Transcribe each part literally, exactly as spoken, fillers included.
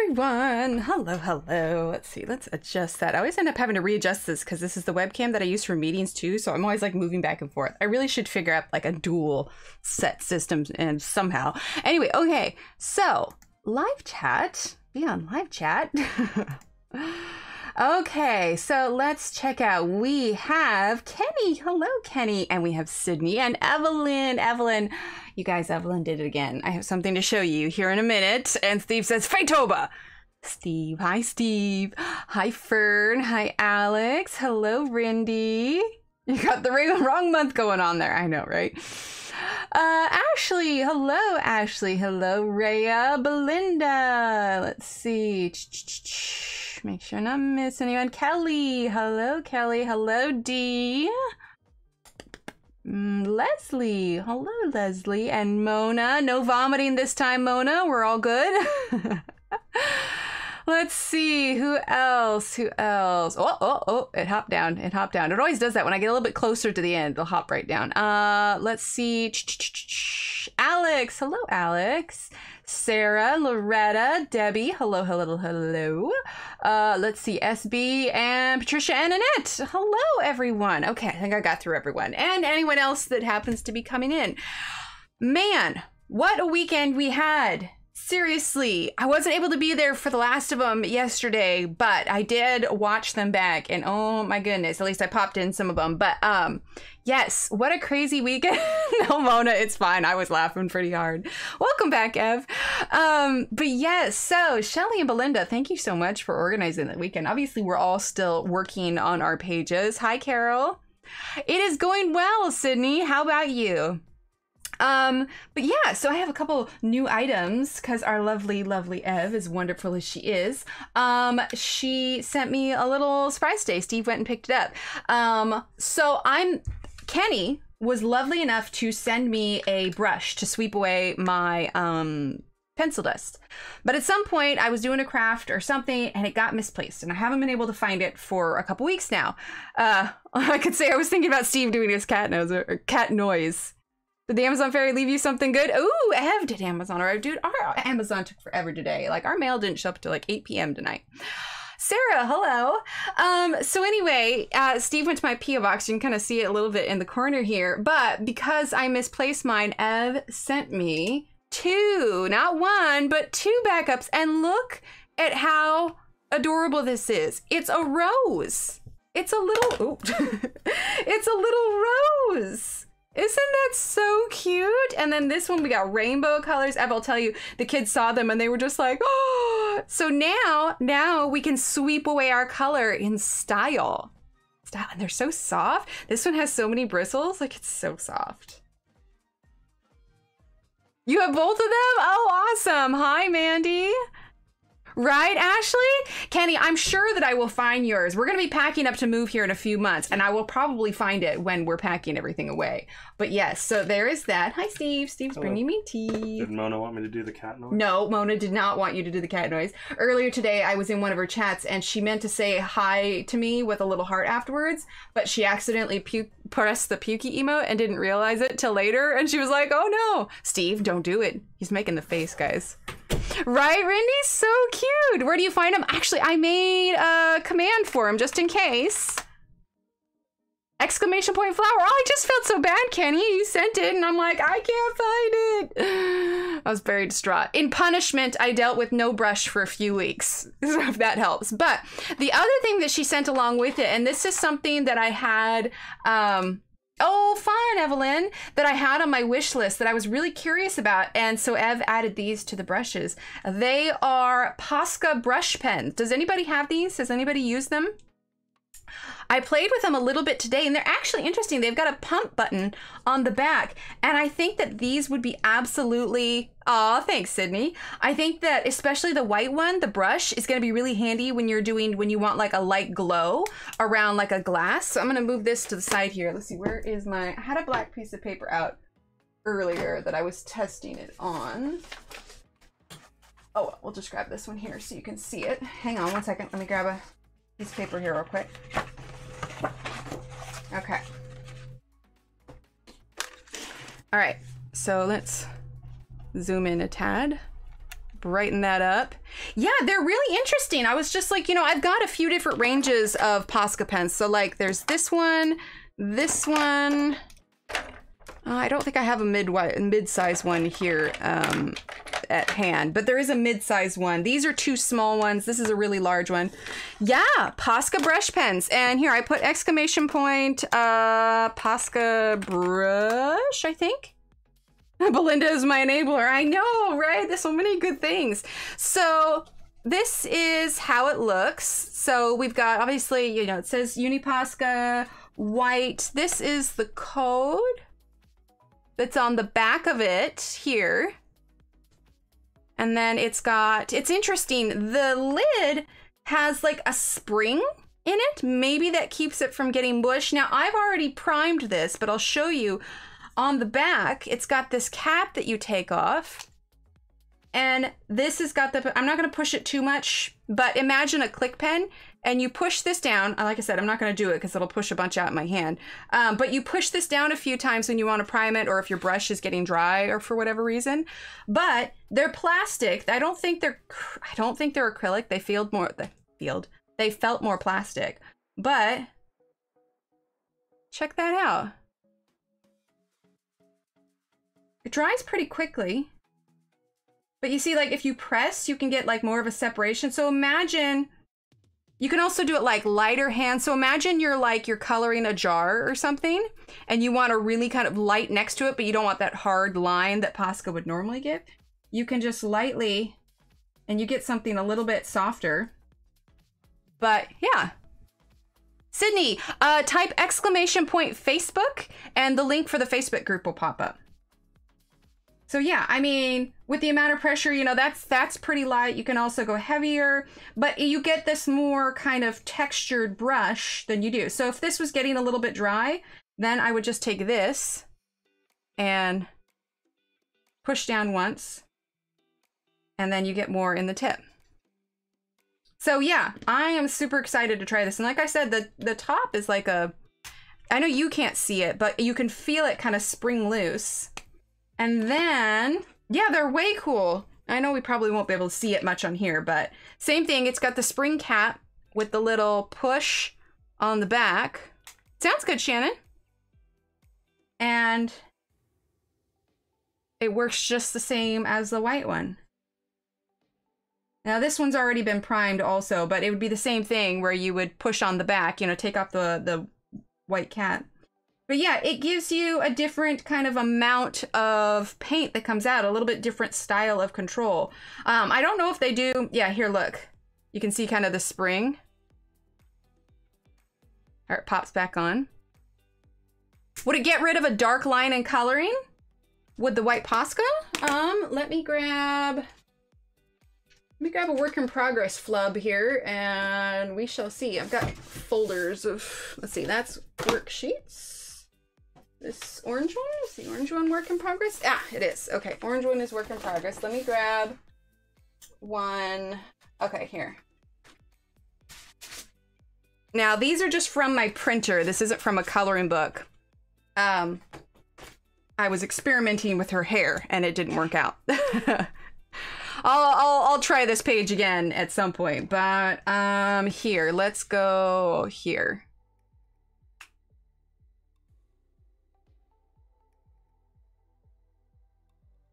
everyone. Hello, hello. Let's see, let's adjust that. I always end up having to readjust this because this is the webcam that I use for meetings too, so I'm always like moving back and forth. I really should figure out like a dual set system and somehow. Anyway, okay, so live chat, be on live chat. Okay, so let's check out. We have Kenny. Hello, Kenny. And we have Sydney and Evelyn. Evelyn, you guys, Evelyn did it again. I have something to show you here in a minute. And Steve says, Faytoba. Steve. Hi, Steve. Hi, Fern. Hi, Alex. Hello, Rindy. You got the wrong month going on there. I know, right? Uh, Ashley. Hello, Ashley. Hello, Rhea. Belinda. Let's see. Ch-ch-ch-ch. Make sure not miss anyone. Kelly. Hello, Kelly. Hello, Dee. Mm, Leslie. Hello, Leslie. And Mona. No vomiting this time, Mona. We're all good. Let's see. Who else? Who else? Oh, oh, oh. It hopped down. It hopped down. It always does that. When I get a little bit closer to the end, it'll hop right down. Uh, let's see. Alex. Hello, Alex. Sarah, Loretta, Debbie, hello, hello, hello. Uh, let's see, S B and Patricia and Annette. Hello, everyone. Okay, I think I got through everyone. And anyone else that happens to be coming in. Man, what a weekend we had. Seriously, I wasn't able to be there for the last of them yesterday, but I did watch them back. And oh my goodness, at least I popped in some of them. But um, yes, what a crazy weekend. No, Mona, it's fine. I was laughing pretty hard. Welcome back, Ev. Um, but yes, so Shelly and Belinda, thank you so much for organizing that weekend. Obviously, we're all still working on our pages. Hi, Carol. It is going well, Sydney. How about you? Um, but yeah, so I have a couple new items because our lovely, lovely Ev, as wonderful as she is, um, she sent me a little surprise day. Steve went and picked it up. Um, so I'm, Kenny was lovely enough to send me a brush to sweep away my, um, pencil dust. But at some point I was doing a craft or something and it got misplaced and I haven't been able to find it for a couple weeks now. Uh, I could say I was thinking about Steve doing his cat nose or, or cat noise. Did the Amazon fairy leave you something good? Ooh, Ev, did Amazon arrive? Dude, our Amazon took forever today. Like, our mail didn't show up till like eight p m tonight. Sarah, hello. Um, so anyway, uh, Steve went to my P O box. You can kind of see it a little bit in the corner here. But because I misplaced mine, Ev sent me two, not one, but two backups. And look at how adorable this is. It's a rose. It's a little, oh, it's a little rose. Isn't that so cute? And then this one, we got rainbow colors. Ev, I'll tell you, the kids saw them and they were just like, oh. So now, now we can sweep away our color in style. Style, and they're so soft. This one has so many bristles, like it's so soft. You have both of them? Oh, awesome. Hi, Mandy. Right, Ashley? Kenny, I'm sure that I will find yours. We're going to be packing up to move here in a few months, and I will probably find it when we're packing everything away. But yes, so there is that. Hi, Steve. Steve's Hello. Bringing me tea. Did Mona want me to do the cat noise? No, Mona did not want you to do the cat noise. Earlier today, I was in one of her chats, and she meant to say hi to me with a little heart afterwards, but she accidentally puked. Pressed the pukey emote and didn't realize it till later, and she was like, oh no, Steve, don't do it. He's making the face, guys. Right, Rindy's so cute. Where do you find him? Actually, I made a command for him just in case. Exclamation point flower. Oh, I just felt so bad, Kenny. You sent it, and I'm like, I can't find it. I was very distraught. In punishment, I dealt with no brush for a few weeks, if that helps. But the other thing that she sent along with it, and this is something that I had, um, oh, fun, Evelyn, that I had on my wish list that I was really curious about. And so Ev added these to the brushes. They are Posca brush pens. Does anybody have these? Does anybody use them? I played with them a little bit today, and they're actually interesting. They've got a pump button on the back, and I think that these would be absolutely... Aw, thanks, Sydney. I think that especially the white one, the brush, is going to be really handy when you're doing, when you want like a light glow around like a glass. So I'm going to move this to the side here. Let's see, where is my... I had a black piece of paper out earlier that I was testing it on. Oh, well, we'll just grab this one here so you can see it. Hang on one second. Let me grab a... piece of paper here real quick. Okay. All right, so let's zoom in a tad. brighten that up. Yeah, they're really interesting. I was just like, you know, I've got a few different ranges of Posca pens. So like there's this one, this one. Uh, I don't think I have a mid mid-size one here um, at hand, but there is a mid-size one. These are two small ones. This is a really large one. Yeah, Posca brush pens. And here I put exclamation point, uh, Posca brush, I think. Belinda is my enabler. I know, right? There's so many good things. So this is how it looks. So we've got, obviously, you know, it says Uniposca white. This is the code that's on the back of it here. And then it's got, it's interesting. The lid has like a spring in it. Maybe that keeps it from getting bush. Now I've already primed this, but I'll show you. On the back, it's got this cap that you take off, and this has got the, I'm not gonna push it too much, but imagine a click pen and you push this down. Like I said, I'm not gonna do it because it'll push a bunch out in my hand. Um, but you push this down a few times when you wanna prime it or if your brush is getting dry or for whatever reason. But they're plastic. I don't think they're, I don't think they're acrylic. They felt more, they felt, they felt more plastic, but check that out. It dries pretty quickly, but you see, like if you press, you can get like more of a separation. So imagine you can also do it like lighter hand. So imagine you're like you're coloring a jar or something and you want a really kind of light next to it, but you don't want that hard line that Posca would normally give. You can just lightly and you get something a little bit softer, but yeah. Sydney, uh, type exclamation point Facebook and the link for the Facebook group will pop up. So yeah, I mean, with the amount of pressure, you know, that's that's pretty light. You can also go heavier, but you get this more kind of textured brush than you do. So if this was getting a little bit dry, then I would just take this and push down once, and then you get more in the tip. So yeah, I am super excited to try this. And like I said, the, the top is like a, I know you can't see it, but you can feel it kind of spring loose. And then, yeah, they're way cool. I know we probably won't be able to see it much on here, but same thing. It's got the spring cap with the little push on the back. Sounds good, Shannon. And it works just the same as the white one. Now this one's already been primed also, but it would be the same thing where you would push on the back, you know, take off the, the white cap. But yeah, it gives you a different kind of amount of paint that comes out, a little bit different style of control. Um, I don't know if they do, yeah, here, look. You can see kind of the spring. Or it pops back on. Would it get rid of a dark line in coloring? Would the white Posca? Um, let me grab, let me grab a work in progress flub here and we shall see. I've got folders of, let's see, that's worksheets. This orange one, is the orange one work in progress? Ah, it is. Okay, orange one is work in progress. Let me grab one. Okay, here. Now, these are just from my printer. This isn't from a coloring book. Um, I was experimenting with her hair, and it didn't work out. I'll, I'll, I'll try this page again at some point, but um, here, let's go here.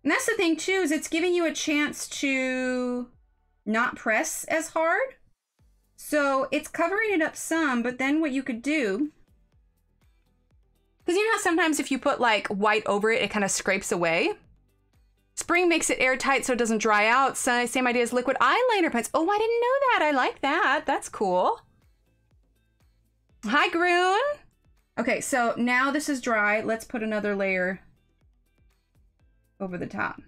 And that's the thing too, is it's giving you a chance to not press as hard. So it's covering it up some, but then what you could do, because you know how sometimes if you put like white over it, it kind of scrapes away. Spring makes it airtight so it doesn't dry out. So same idea as liquid eyeliner pens. Oh, I didn't know that. I like that. That's cool. Hi, Groon. Okay, so now this is dry. Let's put another layer over the top.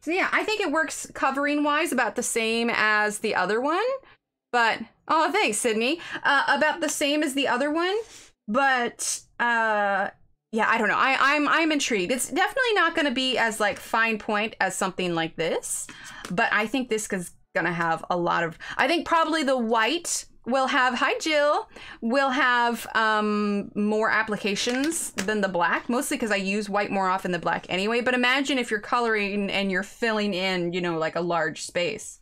So yeah, I think it works covering wise about the same as the other one, but oh, thanks, Sydney. Uh, about the same as the other one, but uh, yeah, I don't know. I, I'm I'm intrigued. It's definitely not going to be as like fine point as something like this, but I think this is going to have a lot of. I think probably the white We'll have, hi Jill, we'll have um, more applications than the black, mostly because I use white more often than black anyway. But imagine if you're coloring and you're filling in, you know, like a large space.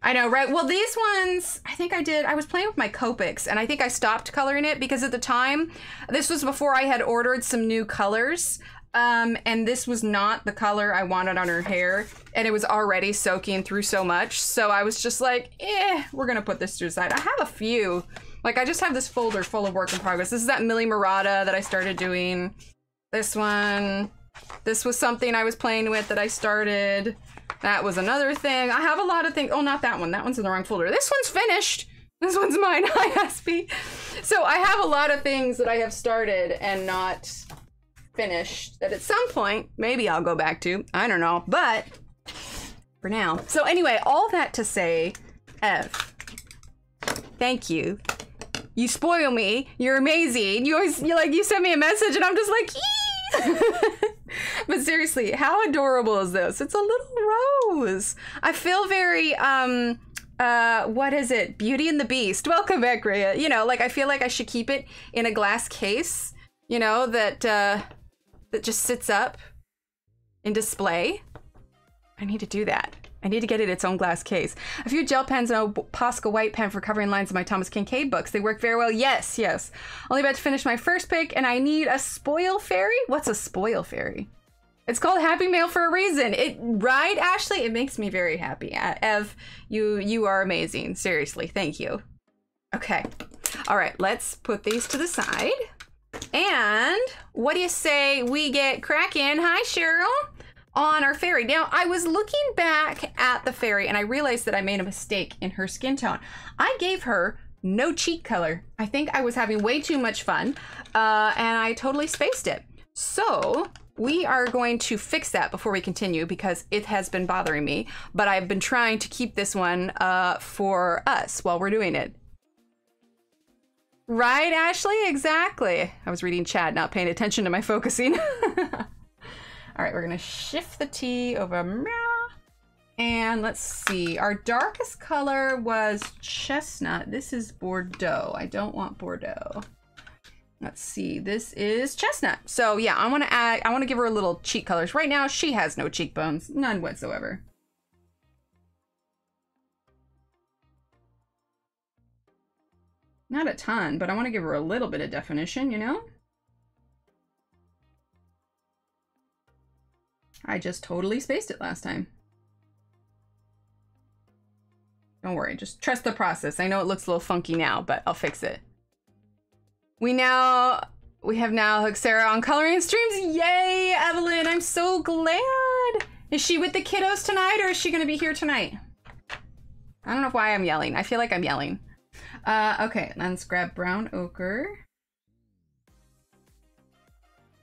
I know, right? Well, these ones, I think I did, I was playing with my Copics and I think I stopped coloring it because at the time, this was before I had ordered some new colors. Um, and this was not the color I wanted on her hair, and it was already soaking through so much. So I was just like, eh, we're gonna put this to the side. I have a few. Like, I just have this folder full of work in progress. This is that Millie Murata that I started doing. This one. This was something I was playing with that I started. That was another thing. I have a lot of things. Oh, not that one. That one's in the wrong folder. This one's finished. This one's mine. I S P. So I have a lot of things that I have started and not finished that at some point maybe I'll go back to. I don't know, but for now. So anyway, all that to say, Ev, thank you. You spoil me. You're amazing. You always, you like, you send me a message and I'm just like, ee! But seriously, how adorable is this? It's a little rose. I feel very um uh what is it? Beauty and the Beast. Welcome back, Rhea. You know, like, I feel like I should keep it in a glass case, you know, that uh that just sits up in display. I need to do that. I need to get it its own glass case. A few gel pens and a Posca white pen for covering lines in my Thomas Kincaid books. They work very well. Yes, yes. Only about to finish my first pick and I need a spoil fairy. What's a spoil fairy? It's called Happy Mail for a reason. It, right, Ashley? It makes me very happy. Ev, you, you are amazing. Seriously, thank you. Okay. All right, let's put these to the side. And what do you say we get cracking? Hi, Cheryl, on our fairy. Now, I was looking back at the fairy and I realized that I made a mistake in her skin tone. I gave her no cheek color. I think I was having way too much fun uh, and I totally spaced it. So we are going to fix that before we continue because it has been bothering me, but I've been trying to keep this one uh, for us while we're doing it. Right, Ashley? Exactly. I was reading chat, not paying attention to my focusing. All right, we're gonna shift the T over. And let's see, our darkest color was chestnut. This is Bordeaux. I don't want Bordeaux. Let's see, this is chestnut. So yeah, I wanna add, I wanna give her a little cheek colors. Right now, she has no cheekbones, none whatsoever. Not a ton, but I want to give her a little bit of definition, you know? I just totally spaced it last time. Don't worry, just trust the process. I know it looks a little funky now, but I'll fix it. We now, we have now hooked Sarah on coloring streams. Yay, Evelyn, I'm so glad. Is she with the kiddos tonight or is she going to be here tonight? I don't know why I'm yelling. I feel like I'm yelling. Uh, okay, let's grab brown ochre.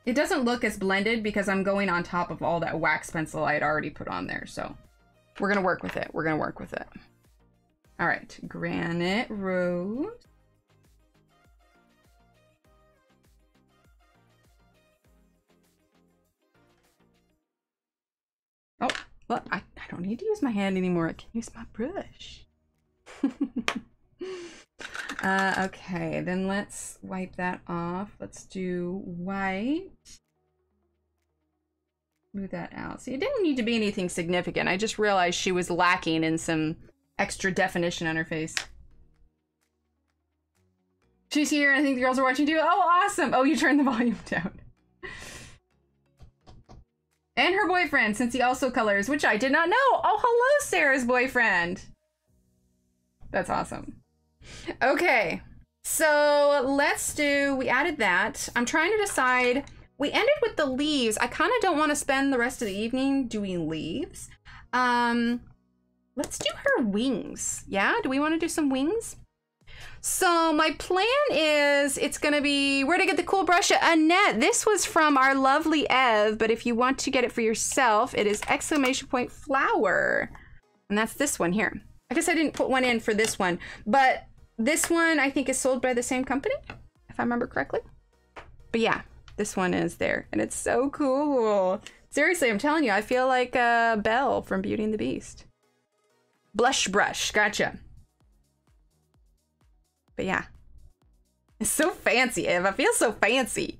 It doesn't look as blended because I'm going on top of all that wax pencil I had already put on there. So we're going to work with it. We're going to work with it. All right, granite rose. Oh, well, I, I don't need to use my hand anymore. I can use my brush. Uh, okay, then let's wipe that off. Let's do white. Move that out. See, it didn't need to be anything significant. I just realized she was lacking in some extra definition on her face. She's here, and I think the girls are watching too. Oh, awesome. Oh, you turned the volume down. And her boyfriend, since he also colors, which I did not know. Oh, hello, Sarah's boyfriend. That's awesome. Okay, so let's do, we added that. I'm trying to decide, we ended with the leaves. I kind of don't want to spend the rest of the evening doing leaves. Um, let's do her wings. Yeah, do we want to do some wings? So my plan is it's going to be, where to get the cool brush? Annette, this was from our lovely Ev, but if you want to get it for yourself, it is exclamation point flower. And that's this one here. I guess I didn't put one in for this one, but this one, I think, is sold by the same company, if I remember correctly. But yeah, this one is there, and it's so cool. Seriously, I'm telling you, I feel like uh, Belle from Beauty and the Beast. Blush brush, gotcha. But yeah. It's so fancy, Ev. I feel so fancy.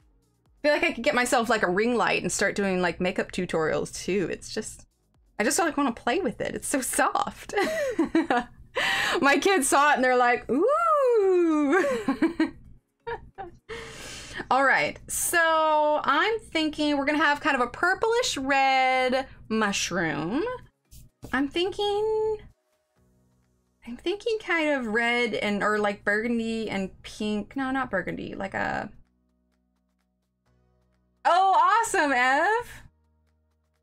I feel like I could get myself like a ring light and start doing like makeup tutorials too. It's just, I just like want to play with it. It's so soft. My kids saw it and they're like, ooh. All right, so I'm thinking we're gonna have kind of a purplish red mushroom. I'm thinking, I'm thinking kind of red and, or like burgundy and pink. No, not burgundy, like a, oh, awesome, Ev.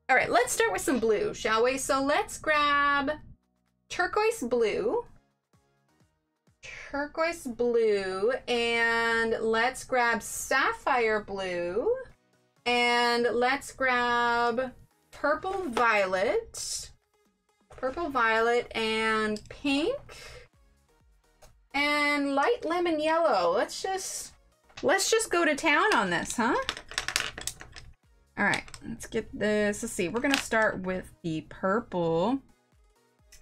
All right, let's start with some blue, shall we? So let's grab turquoise blue. Turquoise blue, and let's grab sapphire blue, and let's grab purple violet, purple violet and pink, and light lemon yellow. Let's just, let's just go to town on this, huh? All right, let's get this. Let's see, we're gonna start with the purple.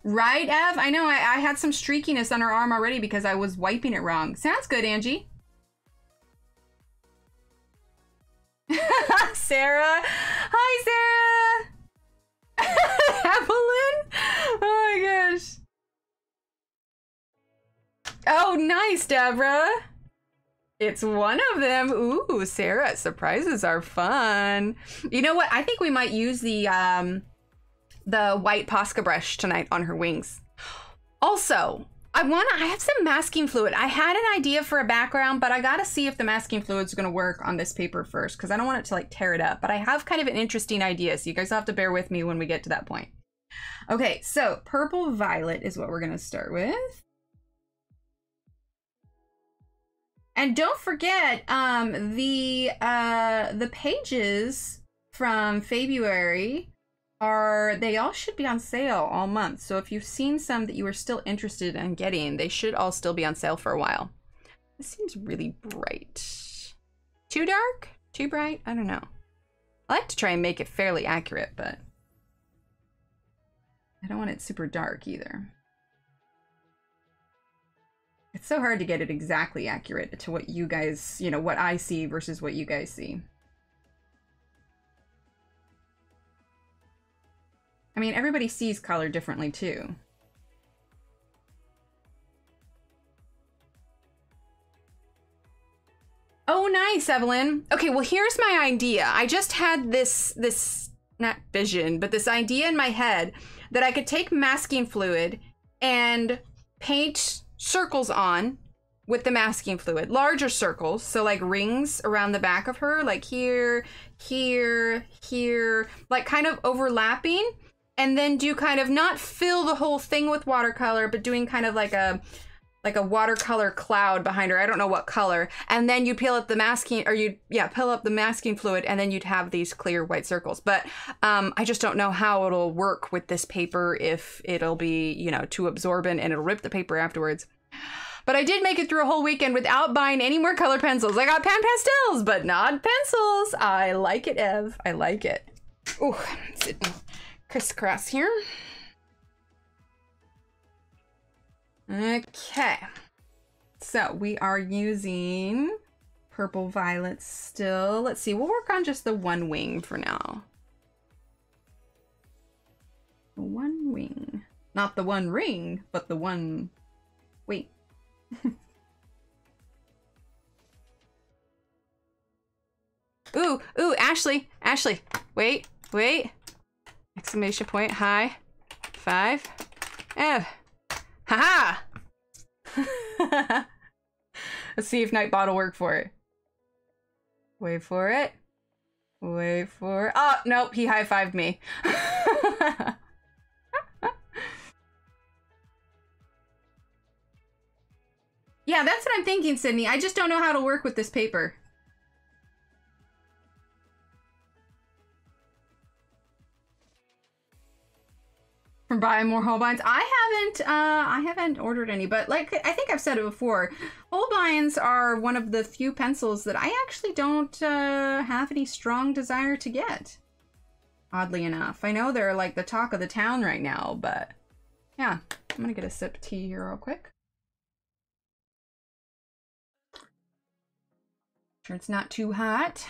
Right, Ev? I know I, I had some streakiness on her arm already because I was wiping it wrong. Sounds good, Angie. Sarah. Hi, Sarah. Evelyn. Oh my gosh. Oh, nice, Deborah. It's one of them. Ooh, Sarah, surprises are fun. You know what? I think we might use the... um. the white Posca brush tonight on her wings. Also, I wanna, I have some masking fluid. I had an idea for a background, but I gotta see if the masking fluid's gonna work on this paper first, because I don't want it to like tear it up, but I have kind of an interesting idea, so you guys have to bear with me when we get to that point. Okay, so purple violet is what we're gonna start with. And don't forget um, the, uh, the pages from February are, they all should be on sale all month. So if you've seen some that you are still interested in getting, they should all still be on sale for a while. This seems really bright. Too dark? Too bright? I don't know. I like to try and make it fairly accurate, but I don't want it super dark either. It's so hard to get it exactly accurate to what you guys, you know, what I see versus what you guys see. I mean, everybody sees color differently too. Oh, nice, Evelyn. Okay, well, here's my idea. I just had this, this, not vision, but this idea in my head that I could take masking fluid and paint circles on with the masking fluid, larger circles. So like rings around the back of her, like here, here, here, like kind of overlapping. And then do kind of not fill the whole thing with watercolor, but doing kind of like a like a watercolor cloud behind her. I don't know what color. And then you peel up the masking, or you yeah, peel up the masking fluid, and then you'd have these clear white circles. But um, I just don't know how it'll work with this paper, if it'll be, you know, too absorbent and it'll rip the paper afterwards. But I did make it through a whole weekend without buying any more color pencils. I got pan pastels, but not pencils. I like it, Ev. I like it. Ooh, I'm sitting crisscross here. Okay, so we are using purple violet still. Let's see, we'll work on just the one wing for now. The one wing, not the one ring, but the one wing. Ooh, ooh, Ashley, Ashley, wait, wait. Exclamation point, high five, Ev. Haha! -ha. Let's see if Nightbot will work for it. Wait for it. Wait for it. Oh, nope, he high fived me. Yeah, that's what I'm thinking, Sydney. I just don't know how to work with this paper. From buying more Holbeins. I haven't, uh, I haven't ordered any, but like, I think I've said it before, Holbeins are one of the few pencils that I actually don't uh, have any strong desire to get, oddly enough. I know they're like the talk of the town right now, but yeah, I'm gonna get a sip of tea here real quick. Sure it's not too hot.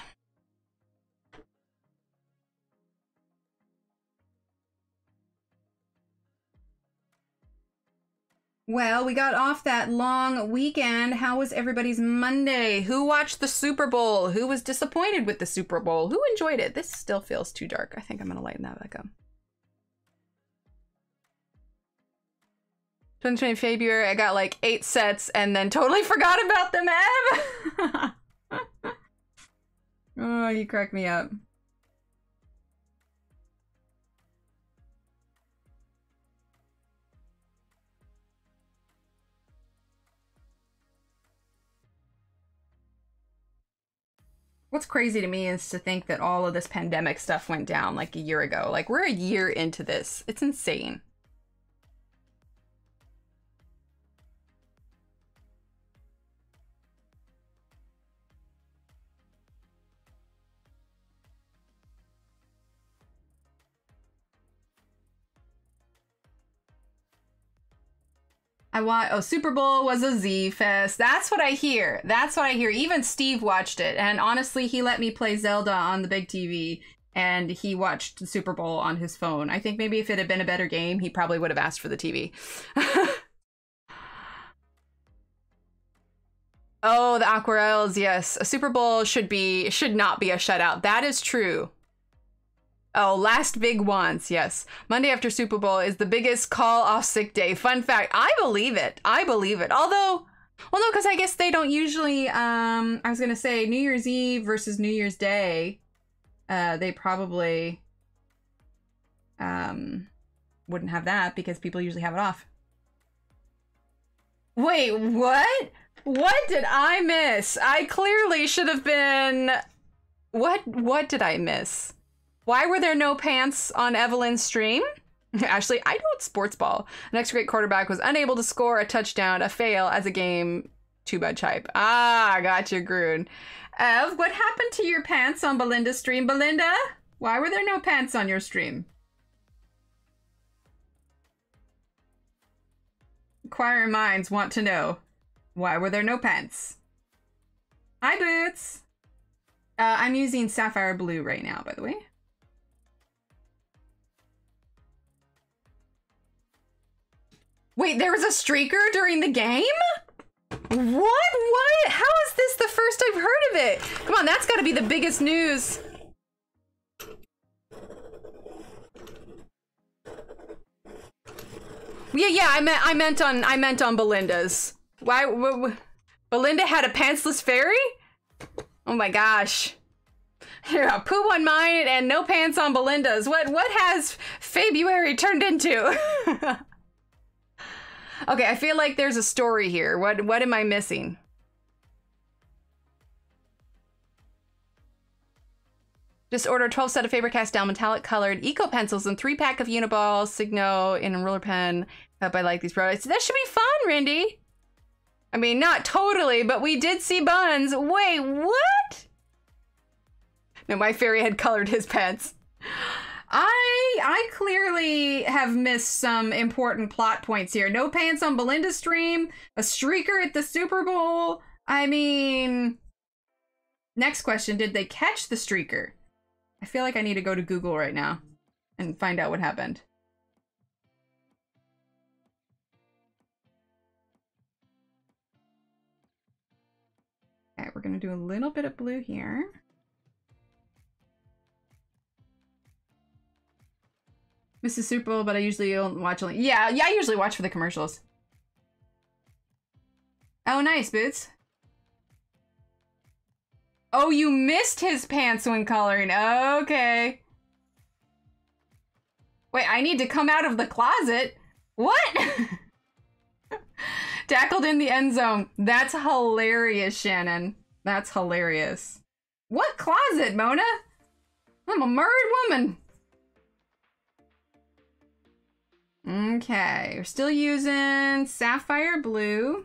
Well, we got off that long weekend. How was everybody's Monday? Who watched the Super Bowl? Who was disappointed with the Super Bowl? Who enjoyed it? This still feels too dark. I think I'm gonna lighten that back up. twenty twenty February, I got like eight sets and then totally forgot about them, Ev! Oh, you crack me up. What's crazy to me is to think that all of this pandemic stuff went down like a year ago. Like, we're a year into this. It's insane. I watched, oh, Super Bowl was a Z-Fest. That's what I hear. That's what I hear. Even Steve watched it. And honestly, he let me play Zelda on the big T V and he watched the Super Bowl on his phone. I think maybe if it had been a better game, he probably would have asked for the T V. Oh, the Aquarelles, yes. A Super Bowl should be, should not be a shutout. That is true. Oh, last big ones, yes. Monday after Super Bowl is the biggest call off sick day. Fun fact, I believe it. I believe it. Although, well, no, because I guess they don't usually, um, I was going to say New Year's Eve versus New Year's Day. Uh, they probably um, wouldn't have that because people usually have it off. Wait, what? What did I miss? I clearly should have been, what, what did I miss? Why were there no pants on Evelyn's stream? Ashley, I don't sports ball. Next great quarterback was unable to score a touchdown, a fail as a game too much hype. Ah, I got you, Groon. Ev, what happened to your pants on Belinda's stream? Belinda, why were there no pants on your stream? Inquiring minds want to know, why were there no pants? Hi, Boots. Uh, I'm using Sapphire Blue right now, by the way. Wait, there was a streaker during the game? What? What? How is this the first I've heard of it? Come on, that's gotta be the biggest news. Yeah, yeah, I meant I meant on I meant on Belinda's. Why w Belinda had a pantsless fairy? Oh my gosh. Yeah, poo on mine and no pants on Belinda's. What what has February turned into? Okay, I feel like there's a story here. What what am I missing? Just order twelve set of Faber-Cast Down metallic colored eco pencils and three pack of Uniball, Signo, and a ruler pen. Hope I like these products. That should be fun, Rindy. I mean, not totally, but we did see buns. Wait, what? No, my fairy had colored his pants. I I clearly have missed some important plot points here. No pants on Belinda's stream, a streaker at the Super Bowl. I mean, next question, did they catch the streaker? I feel like I need to go to Google right now and find out what happened. All right, we're gonna do a little bit of blue here. Missus Super Bowl, but I usually don't watch only. Yeah, yeah, I usually watch for the commercials. Oh, nice, Boots. Oh, you missed his pants when coloring. Okay. Wait, I need to come out of the closet. What? Tackled in the end zone. That's hilarious, Shannon. That's hilarious. What closet, Mona? I'm a married woman. Okay, we're still using Sapphire Blue.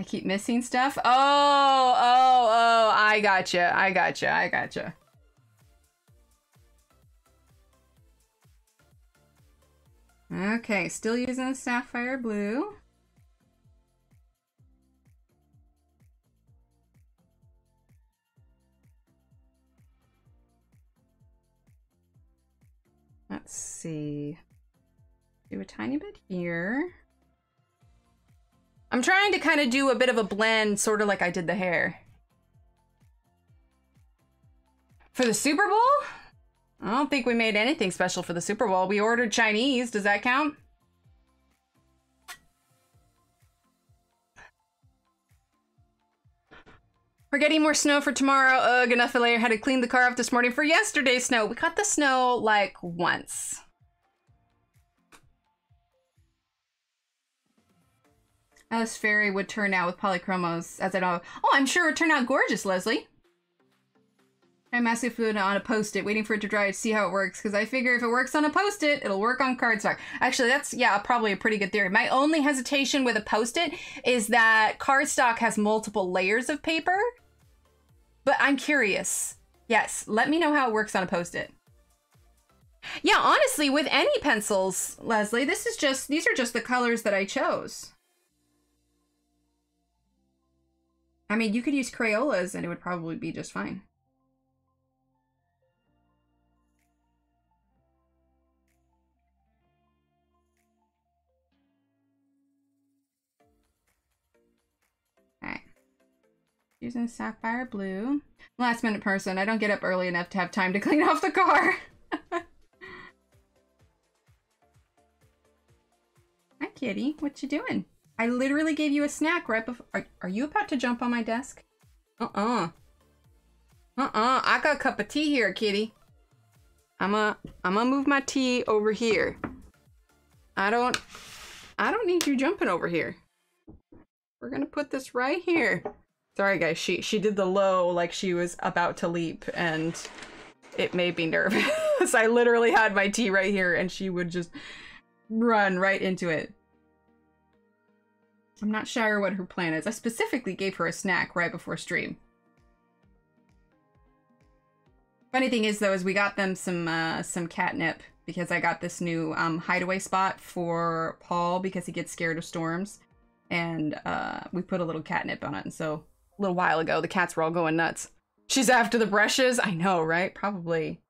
I keep missing stuff. Oh, oh, oh, I gotcha, I gotcha, I gotcha. Okay, still using the sapphire blue. Let's see. Do a tiny bit here. I'm trying to kind of do a bit of a blend, sort of like I did the hair. For the Super Bowl? I don't think we made anything special for the Super Bowl. We ordered Chinese. Does that count? We're getting more snow for tomorrow. Ugh, enough layer. Had to clean the car off this morning for yesterday's snow. We caught the snow like once. How this fairy would turn out with polychromos, as I don't. Oh, I'm sure it would turn out gorgeous, Leslie. I'm asking food on a post-it, waiting for it to dry to see how it works, because I figure if it works on a post-it, it'll work on cardstock. Actually, that's, yeah, probably a pretty good theory. My only hesitation with a post-it is that cardstock has multiple layers of paper, but I'm curious. Yes, let me know how it works on a post-it. Yeah, honestly, with any pencils, Leslie, this is just, these are just the colors that I chose. I mean, you could use Crayolas and it would probably be just fine. Using sapphire blue. Last minute person. I don't get up early enough to have time to clean off the car. Hi, kitty. What you doing? I literally gave you a snack right before. Are, are you about to jump on my desk? Uh-uh. Uh-uh. I got a cup of tea here, kitty. I'm a, I'm a move my tea over here. I don't... I don't need you jumping over here. We're gonna put this right here. Sorry guys, she she did the low like she was about to leap and it made me nervous. I literally had my tea right here and she would just run right into it. I'm not sure what her plan is. I specifically gave her a snack right before stream. Funny thing is though, is we got them some uh, some catnip because I got this new um, hideaway spot for Paul because he gets scared of storms. And uh, we put a little catnip on it. And so a little while ago, the cats were all going nuts. She's after the brushes. I know, right? Probably.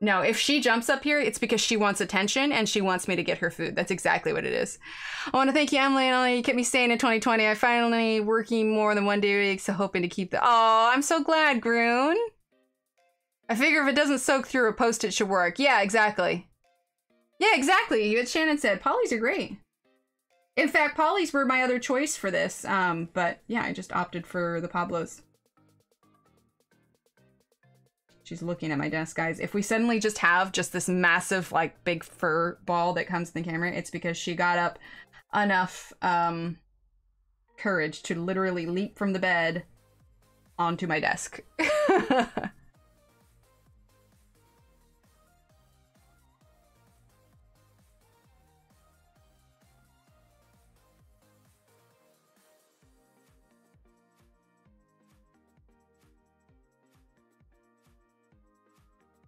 No, if she jumps up here, it's because she wants attention and she wants me to get her food. That's exactly what it is. I want to thank you, Emily, and Emily. You kept me sane in twenty twenty. I finally working more than one day a week, so hoping to keep the... Oh, I'm so glad, Groon. I figure if it doesn't soak through a post-it should work. Yeah, exactly. Yeah, exactly. As Shannon said, polys are great. In fact, polys were my other choice for this, um, but yeah, I just opted for the Pablos. She's looking at my desk, guys. If we suddenly just have just this massive, like, big fur ball that comes in the camera, it's because she got up enough um, courage to literally leap from the bed onto my desk.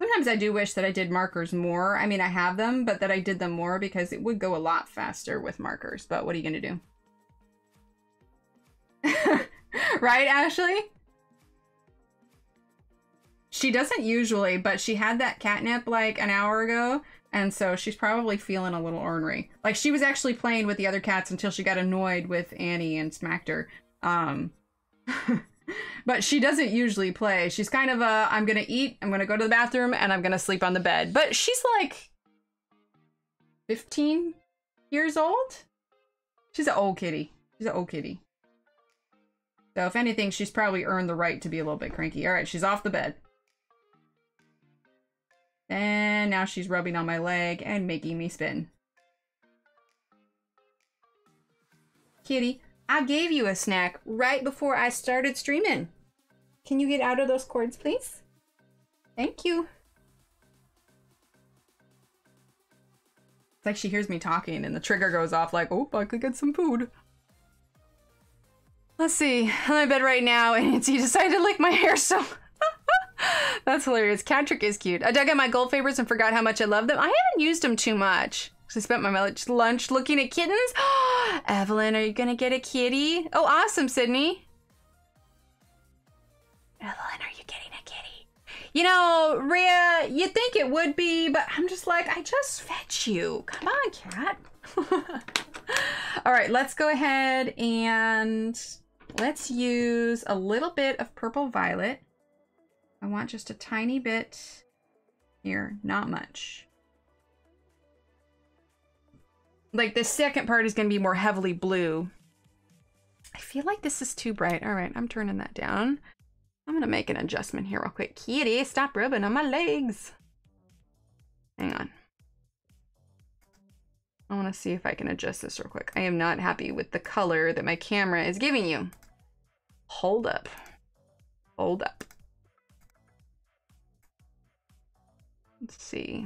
Sometimes I do wish that I did markers more. I mean, I have them, but that I did them more because it would go a lot faster with markers. But what are you going to do? Right, Ashley? She doesn't usually, but she had that catnip like an hour ago. And so she's probably feeling a little ornery. Like she was actually playing with the other cats until she got annoyed with Annie and smacked her. Um... But she doesn't usually play. She's kind of a, I'm gonna eat, I'm gonna go to the bathroom, and I'm gonna sleep on the bed. But she's like fifteen years old? She's an old kitty. She's an old kitty. So if anything, she's probably earned the right to be a little bit cranky. All right, she's off the bed. And now she's rubbing on my leg and making me spin. Kitty. I gave you a snack right before I started streaming. Can you get out of those cords, please? Thank you. It's like she hears me talking and the trigger goes off like, oh, I could get some food. Let's see. I'm in bed right now and Nancy decided to lick my hair, so... That's hilarious. Cat trick is cute. I dug out my gold favors and forgot how much I love them. I haven't used them too much. So I spent my lunch looking at kittens. Evelyn, are you gonna get a kitty? Oh, awesome, Sydney. Evelyn, are you getting a kitty? You know, Rhea, you'd think it would be, but I'm just like, I just fetch you. Come on, cat. All right, let's go ahead and let's use a little bit of purple violet. I want just a tiny bit here, not much. Like the second part is going to be more heavily blue. I feel like this is too bright. All right, I'm turning that down. I'm going to make an adjustment here real quick. Kitty, stop rubbing on my legs. Hang on. I want to see if I can adjust this real quick. I am not happy with the color that my camera is giving you. Hold up. Hold up. Let's see.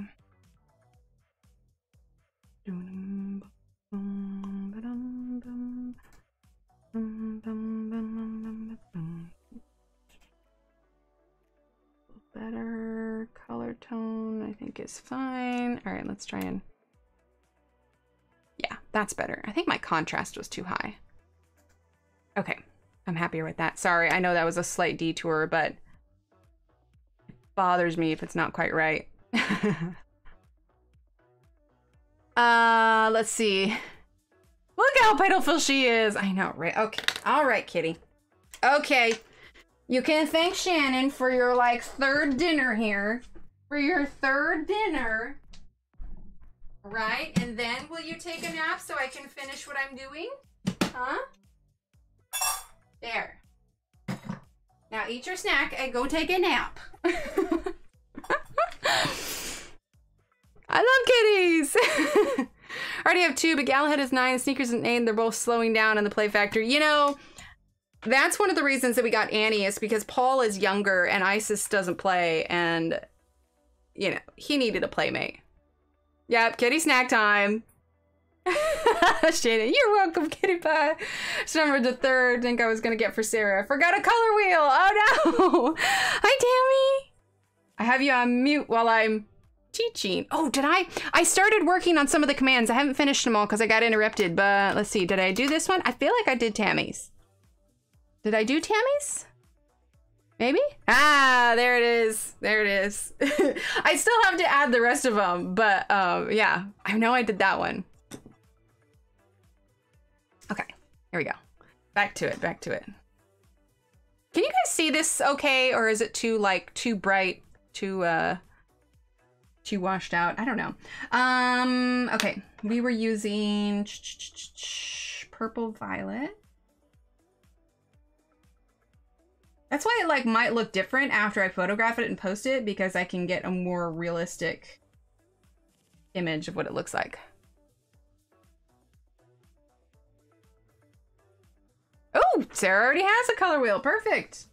Better color tone, I think, is fine. All right, let's try and... yeah, that's better. I think my contrast was too high. Okay, I'm happier with that. Sorry, I know that was a slight detour, but it bothers me if it's not quite right. Uh, let's see. Look how pitiful she is. I know, right? Okay. All right, kitty. Okay. You can thank Shannon for your, like, third dinner here. For your third dinner. Right? And then will you take a nap so I can finish what I'm doing? Huh? There. Now eat your snack and go take a nap. I love kitties. I already have two, but Galahad is nine, Sneakers and eight. They're both slowing down in the play factory. You know, that's one of the reasons that we got Annie, is because Paul is younger and Isis doesn't play, and, you know, he needed a playmate. Yep, kitty snack time. Shannon, you're welcome, kitty pie. It's number the third. I think I was going to get for Sarah. Forgot a color wheel. Oh, no. Hi, Tammy. I have you on mute while I'm teaching. Oh, did I? I started working on some of the commands. I haven't finished them all because I got interrupted, but let's see. Did I do this one? I feel like I did Tammy's. Did I do Tammy's? Maybe? Ah, there it is. There it is. I still have to add the rest of them, but um, yeah, I know I did that one. Okay, here we go. Back to it, back to it. Can you guys see this okay, or is it too, like, too bright, too, uh, too washed out? I don't know. Um, okay, we were using purple violet. That's why it, like, might look different after I photograph it and post it, because I can get a more realistic image of what it looks like. Oh, Sarah already has a color wheel. Perfect.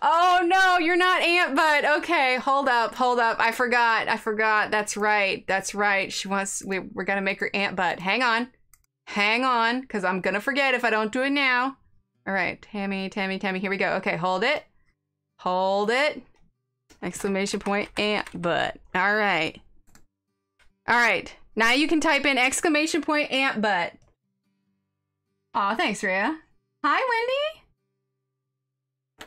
Oh, no, you're not Aunt Bud. Okay, hold up, hold up. I forgot. I forgot. That's right. That's right. She wants, we, we're going to make her Aunt Bud. Hang on. Hang on, because I'm going to forget if I don't do it now. All right, Tammy, Tammy, Tammy. Here we go. Okay, hold it. Hold it. Exclamation point, Aunt Bud. All right. All right. Now you can type in exclamation point Aunt Bud. Aw, thanks, Rhea. Hi, Wendy.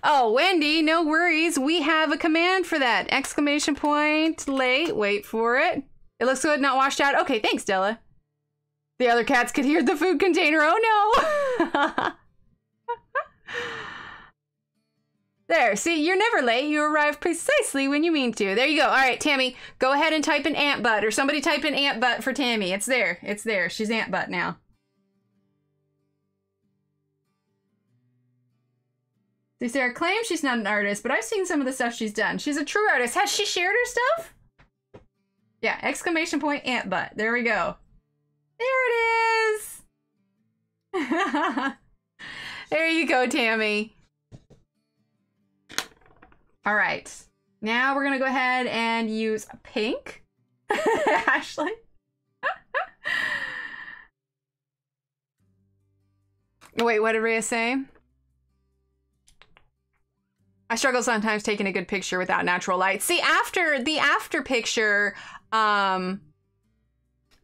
Oh, Wendy, no worries. We have a command for that. Exclamation point, late, wait for it. It looks good, not washed out. Okay, thanks, Della. The other cats could hear the food container. Oh, no. There, see, you're never late. You arrive precisely when you mean to. There you go. All right, Tammy, go ahead and type in Aunt Butt, or somebody type in Aunt Butt for Tammy. It's there. It's there. She's Aunt Butt now. See, Sarah claims she's not an artist, but I've seen some of the stuff she's done. She's a true artist. Has she shared her stuff? Yeah, exclamation point Aunt Butt. There we go. There it is. There you go, Tammy. All right. Now we're going to go ahead and use pink. Ashley. Wait, what did Rhea say? I struggle sometimes taking a good picture without natural light. See, after the after picture, um,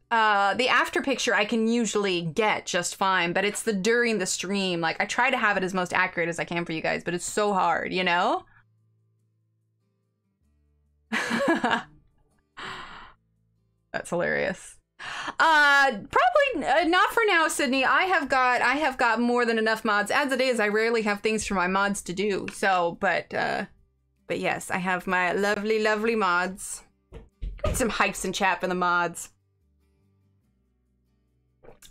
uh, the after picture I can usually get just fine, but it's the during the stream. Like, I try to have it as most accurate as I can for you guys, but it's so hard, you know? That's hilarious. Uh, probably uh, not for now, Sydney. I have got I have got more than enough mods as it is. I rarely have things for my mods to do. So, but uh, but yes, I have my lovely, lovely mods. Get some hypes and chat for the mods.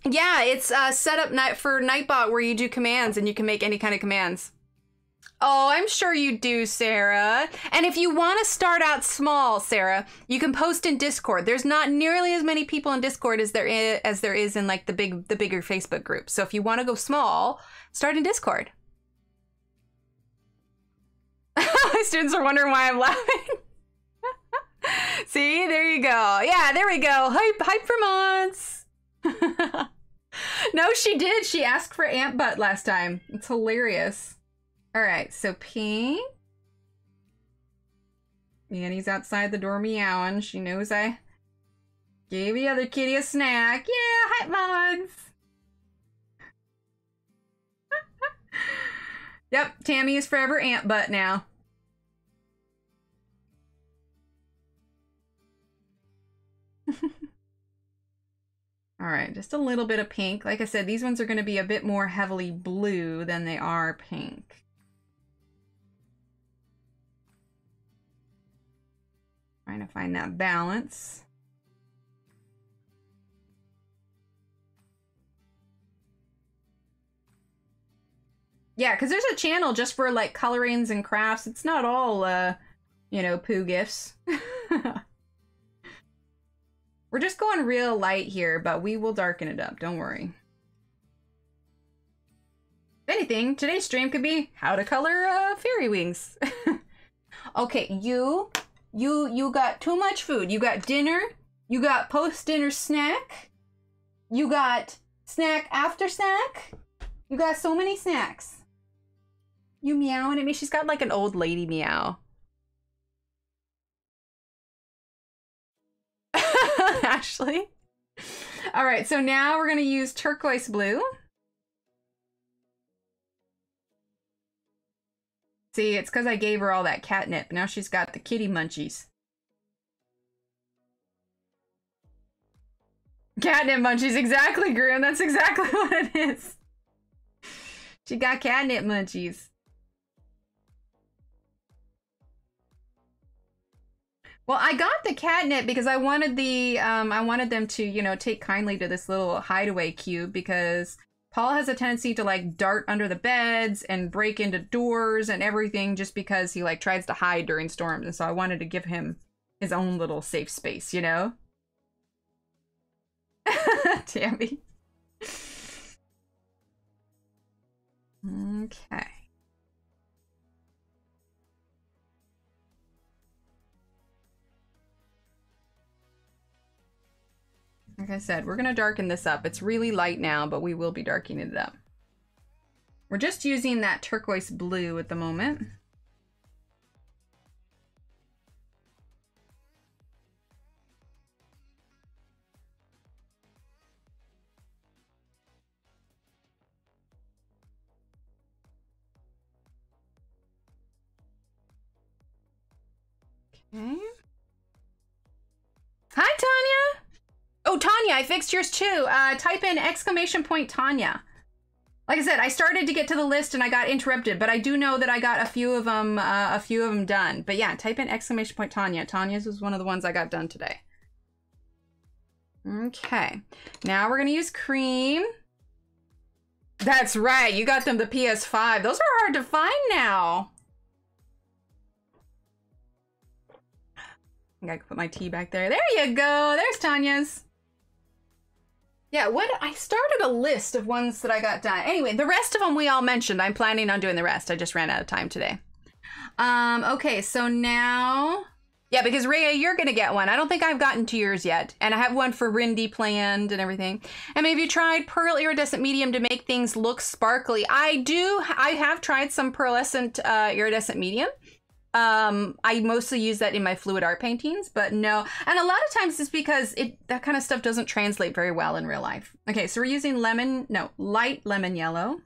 Yeah, it's uh, set up night for Nightbot where you do commands and you can make any kind of commands. Oh, I'm sure you do, Sarah. And if you want to start out small, Sarah, you can post in Discord. There's not nearly as many people in Discord as there is, as there is in like the big, the bigger Facebook group. So if you want to go small, start in Discord. My students are wondering why I'm laughing. See, there you go. Yeah, there we go. Hype, hype for mods. No, she did. She asked for Ant Butt last time. It's hilarious. All right, so P. Annie's outside the door meowing. She knows I gave the other kitty a snack. Yeah, hype mods. Yep, Tammy is forever Ant Butt now. All right, just a little bit of pink. Like I said, these ones are going to be a bit more heavily blue than they are pink. Trying to find that balance. Yeah, because there's a channel just for like colorings and crafts. It's not all, uh, you know, poo gifts. We're just going real light here, but we will darken it up. Don't worry. If anything, today's stream could be how to color uh, fairy wings. Okay, you... You you got too much food. You got dinner. You got post-dinner snack. You got snack after snack. You got so many snacks. You meowing at me. She's got like an old lady meow. Ashley. All right, so now we're going to use turquoise blue. See, it's because I gave her all that catnip. Now she's got the kitty munchies. Catnip munchies, exactly, Grim. That's exactly what it is. She got catnip munchies. Well, I got the catnip because I wanted the, um, I wanted them to, you know, take kindly to this little hideaway cube because Paul has a tendency to like dart under the beds and break into doors and everything just because he like tries to hide during storms. And so I wanted to give him his own little safe space, you know? Tammy. Okay. Like I said, we're going to darken this up. It's really light now, but we will be darkening it up. We're just using that turquoise blue at the moment. Okay. Hi, Tanya! Oh, Tanya, I fixed yours too. Uh, type in exclamation point Tanya. Like I said, I started to get to the list and I got interrupted, but I do know that I got a few of them, uh, a few of them done. But yeah, type in exclamation point Tanya. Tanya's was one of the ones I got done today. Okay, now we're gonna use cream. That's right, you got them the P S five. Those are hard to find now. I think I can put my tea back there. There you go, there's Tanya's. Yeah, what I started a list of ones that I got done. Anyway, the rest of them we all mentioned. I'm planning on doing the rest. I just ran out of time today. Um, okay, so now Yeah, because Rhea, you're going to get one. I don't think I've gotten to yours yet. And I have one for Rindy planned and everything. I mean, have you tried pearl iridescent medium to make things look sparkly? I do. I have tried some pearlescent uh, iridescent medium. Um, I mostly use that in my fluid art paintings, but no. And a lot of times it's because it that kind of stuff doesn't translate very well in real life. Okay, so we're using lemon, no, light lemon yellow.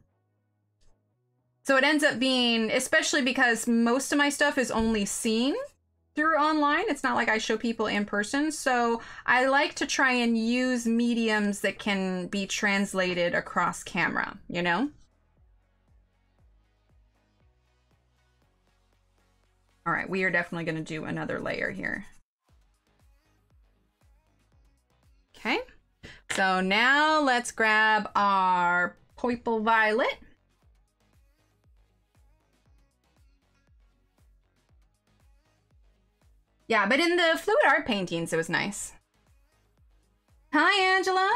So it ends up being, especially because most of my stuff is only seen through online. It's not like I show people in person. So I like to try and use mediums that can be translated across camera, you know? All right, we are definitely gonna do another layer here. Okay, so now let's grab our purple violet. Yeah, but in the fluid art paintings, it was nice. Hi, Angela.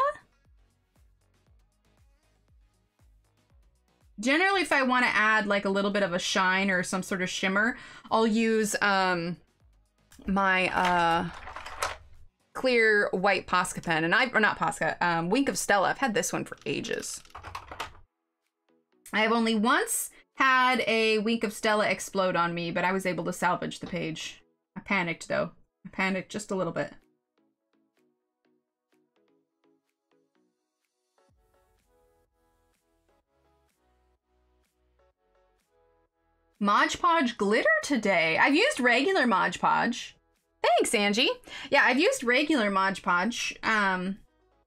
Generally, if I want to add like a little bit of a shine or some sort of shimmer, I'll use um, my uh, clear white Posca pen. And I, or not Posca, um, Wink of Stella. I've had this one for ages. I have only once had a Wink of Stella explode on me, but I was able to salvage the page. I panicked though. I panicked just a little bit. Mod Podge glitter today. I've used regular Mod Podge. Thanks, Angie. Yeah, I've used regular Mod Podge. Um,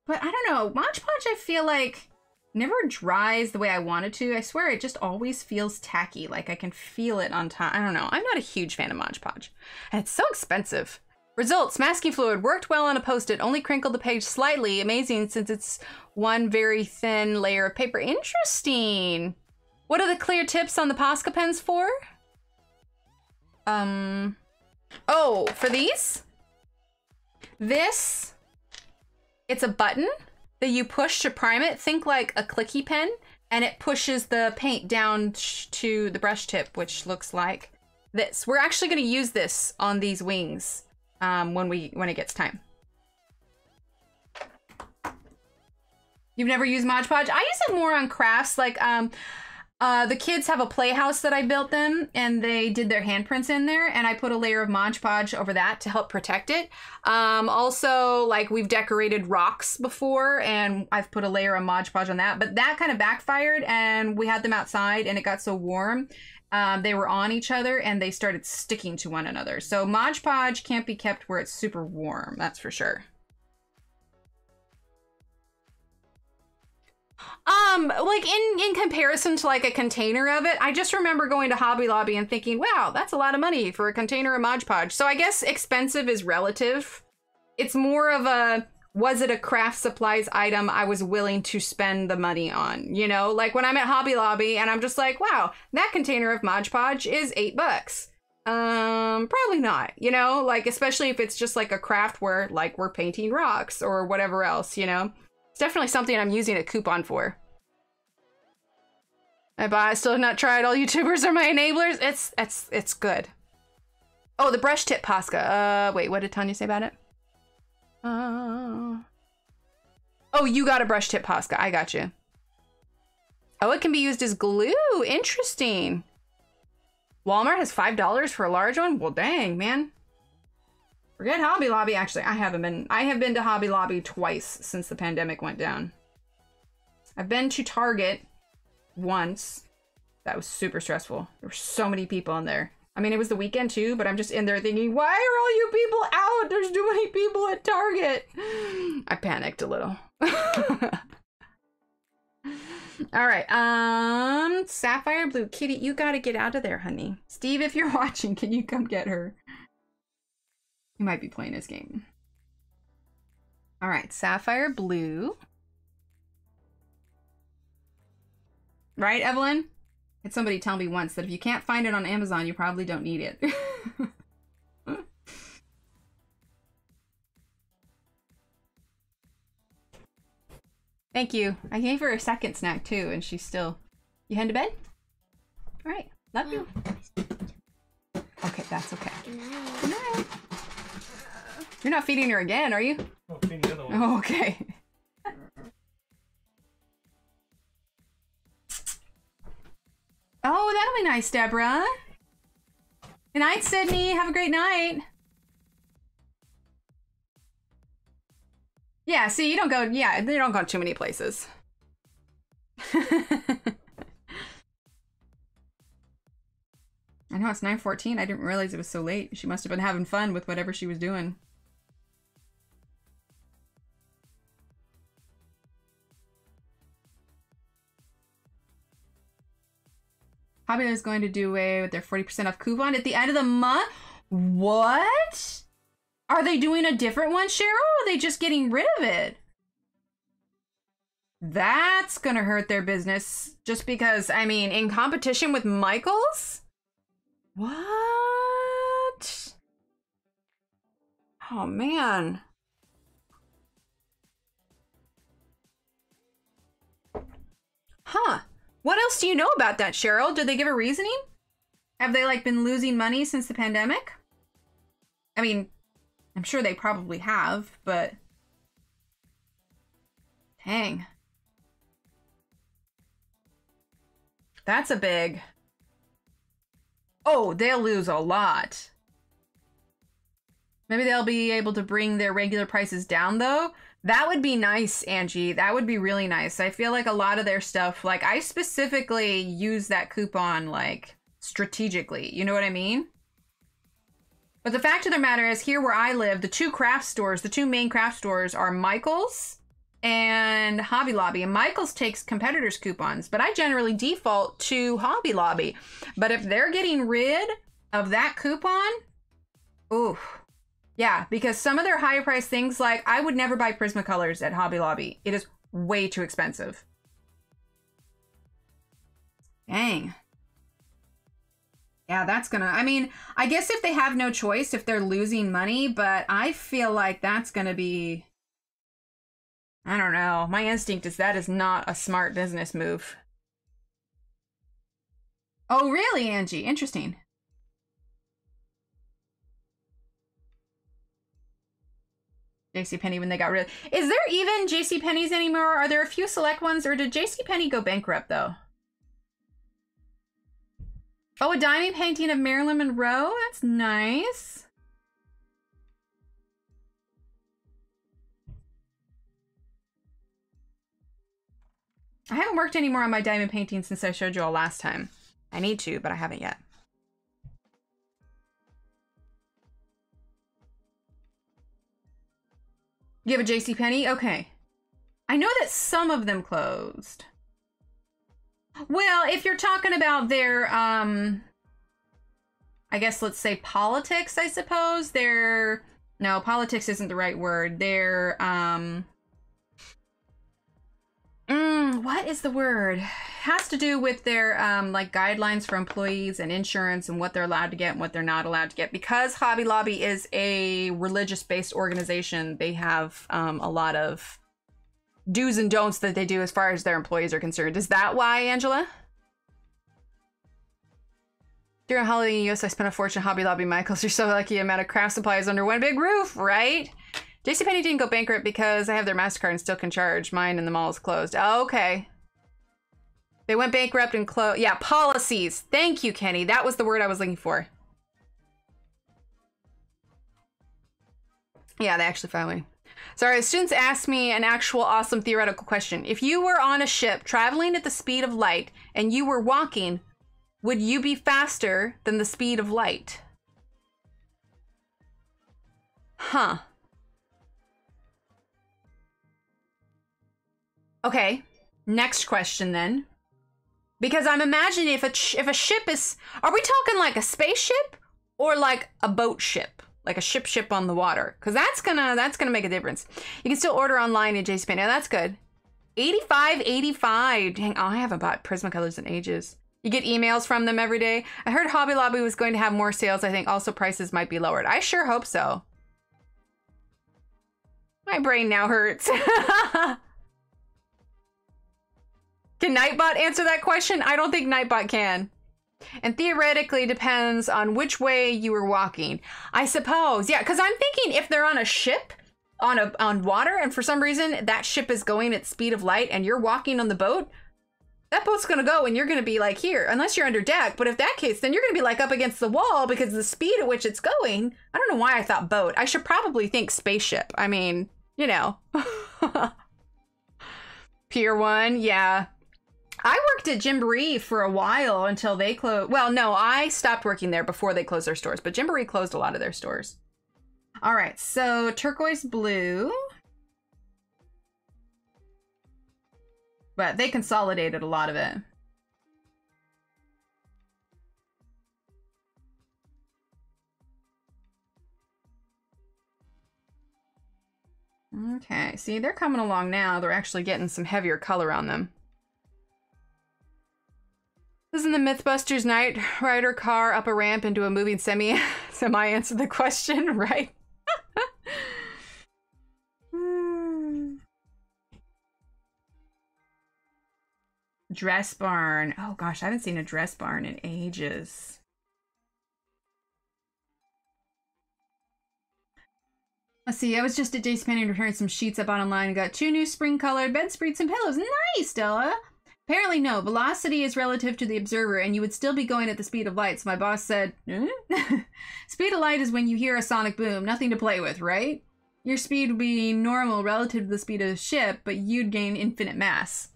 but I don't know. Mod Podge, I feel like never dries the way I want it to. I swear it just always feels tacky. Like I can feel it on top. I don't know. I'm not a huge fan of Mod Podge. And it's so expensive. Results, masking fluid worked well on a post-it, only crinkled the page slightly. Amazing since it's one very thin layer of paper. Interesting. What are the clear tips on the Posca pens for? Um, oh, for these? This, it's a button that you push to prime it. Think like a clicky pen, and it pushes the paint down to the brush tip, which looks like this. We're actually gonna use this on these wings um, when we when it gets time. You've never used Mod Podge? I use it more on crafts, like um, uh, the kids have a playhouse that I built them, and they did their handprints in there, and I put a layer of Mod Podge over that to help protect it. Um, also, like, we've decorated rocks before, and I've put a layer of Mod Podge on that, but that kind of backfired, and we had them outside, and it got so warm, um, they were on each other, and they started sticking to one another. So Mod Podge can't be kept where it's super warm, that's for sure. Um, like in, in comparison to like a container of it, I just remember going to Hobby Lobby and thinking, wow, that's a lot of money for a container of Mod Podge. So I guess expensive is relative. It's more of a, was it a craft supplies item I was willing to spend the money on? You know, like when I'm at Hobby Lobby and I'm just like, wow, that container of Mod Podge is eight bucks. Um, probably not, you know, like, especially if it's just like a craft where like we're painting rocks or whatever else, you know. It's definitely something I'm using a coupon for. I buy, still have not tried. All YouTubers are my enablers. It's it's it's good. Oh, the brush tip Posca. Uh, wait, what did Tanya say about it? Uh, oh, you got a brush tip Posca. I got you. Oh, it can be used as glue. Interesting. Walmart has five dollars for a large one. Well, dang, man. Forget Hobby Lobby. Actually, I haven't been. I have been to Hobby Lobby twice since the pandemic went down. I've been to Target once. That was super stressful. There were so many people in there. I mean, it was the weekend too, but I'm just in there thinking, why are all you people out? There's too many people at Target. I panicked a little. All right. Um, Sapphire Blue Kitty, you got to get out of there, honey. Steve, if you're watching, can you come get her? You might be playing this game. All right, Sapphire Blue. Right, Evelyn? Had somebody tell me once that if you can't find it on Amazon, you probably don't need it. Thank you. I gave her a second snack too, and she's still... You heading to bed? All right, love you. Okay, that's okay. Good night. Good night. You're not feeding her again, are you? Oh, I'm feeding the other one. Oh, okay. Oh, that'll be nice, Deborah. Good night, Sydney. Have a great night. Yeah, see, you don't go, yeah, they don't go too many places. I know, it's nine fourteen. I didn't realize it was so late. She must have been having fun with whatever she was doing. Hobby Lobby is going to do away with their forty percent off coupon at the end of the month. What? Are they doing a different one, Cheryl? Or are they just getting rid of it? That's going to hurt their business just because, I mean, in competition with Michaels? What? Oh, man. Huh. What else do you know about that, Cheryl? Did they give a reasoning? Have they, like, been losing money since the pandemic? I mean, I'm sure they probably have, but... Dang. That's a big... Oh, they'll lose a lot. Maybe they'll be able to bring their regular prices down, though. That would be nice, Angie. That would be really nice. I feel like a lot of their stuff, like, I specifically use that coupon, like, strategically. You know what I mean? But the fact of the matter is, here where I live, the two craft stores, the two main craft stores are Michaels and Hobby Lobby. And Michaels takes competitors' coupons, but I generally default to Hobby Lobby. But if they're getting rid of that coupon, oof. Yeah, because some of their higher priced things, like, I would never buy Prismacolors at Hobby Lobby. It is way too expensive. Dang. Yeah, that's gonna, I mean, I guess if they have no choice, if they're losing money, but I feel like that's gonna be, I don't know. My instinct is that is not a smart business move. Oh, really, Angie? Interesting. JCPenney, when they got rid of... Is there even JCPenney's anymore? Are there a few select ones, or did JCPenney go bankrupt, though? Oh, a diamond painting of Marilyn Monroe? That's nice. I haven't worked anymore on my diamond painting since I showed you all last time. I need to, but I haven't yet. You have a JCPenney? Okay. I know that some of them closed. Well, if you're talking about their, um, I guess let's say politics, I suppose. Their, no, politics isn't the right word. Their, um, mm, what is the word? It has to do with their, um, like, guidelines for employees and insurance and what they're allowed to get and what they're not allowed to get. Because Hobby Lobby is a religious-based organization, they have um, a lot of do's and don'ts that they do as far as their employees are concerned. Is that why, Angela? During holiday in the U S, I spent a fortune. Hobby Lobby, Michaels, you're so lucky. The amount of craft supplies under one big roof, right? JCPenney didn't go bankrupt because I have their MasterCard and still can charge. Mine and the mall is closed. Oh, okay. They went bankrupt and closed. Yeah, policies. Thank you, Kenny. That was the word I was looking for. Yeah, they actually finally. Sorry, the students asked me an actual awesome theoretical question. If you were on a ship traveling at the speed of light and you were walking, would you be faster than the speed of light? Huh. Okay, next question then. Because I'm imagining if a, sh if a ship is... Are we talking like a spaceship or like a boat ship? Like a ship ship on the water, because that's gonna that's gonna make a difference. You can still order online at JCPenney. Yeah, that's good. eighty-five eighty-five. Dang, oh, I haven't bought Prismacolors in ages. You get emails from them every day. I heard Hobby Lobby was going to have more sales. I think also prices might be lowered. I sure hope so. My brain now hurts. Can Nightbot answer that question? I don't think Nightbot can. and theoretically depends on which way you were walking. I suppose, yeah, because I'm thinking if they're on a ship, on a on water, and for some reason that ship is going at speed of light and you're walking on the boat, that boat's gonna go and you're gonna be like here, unless you're under deck. But if that case, then you're gonna be like up against the wall because the speed at which it's going. I don't know why I thought boat. I should probably think spaceship. I mean, you know. Pier one, yeah. I worked at Gymboree for a while until they closed. Well, no, I stopped working there before they closed their stores, but Gymboree closed a lot of their stores. All right, so turquoise blue. But they consolidated a lot of it. Okay, see, they're coming along now. They're actually getting some heavier color on them. Doesn't the Mythbusters Knight Rider car up a ramp into a moving semi? Semi answered the question, right? hmm. Dress Barn. Oh gosh, I haven't seen a Dress Barn in ages. Let's see, I was just at JCPenney and returned some sheets I bought online and got two new spring-colored bedspreads and pillows. Nice, Della! Apparently, no. Velocity is relative to the observer, and you would still be going at the speed of light. So my boss said, hmm? Speed of light is when you hear a sonic boom. Nothing to play with, right? Your speed would be normal relative to the speed of the ship, but you'd gain infinite mass.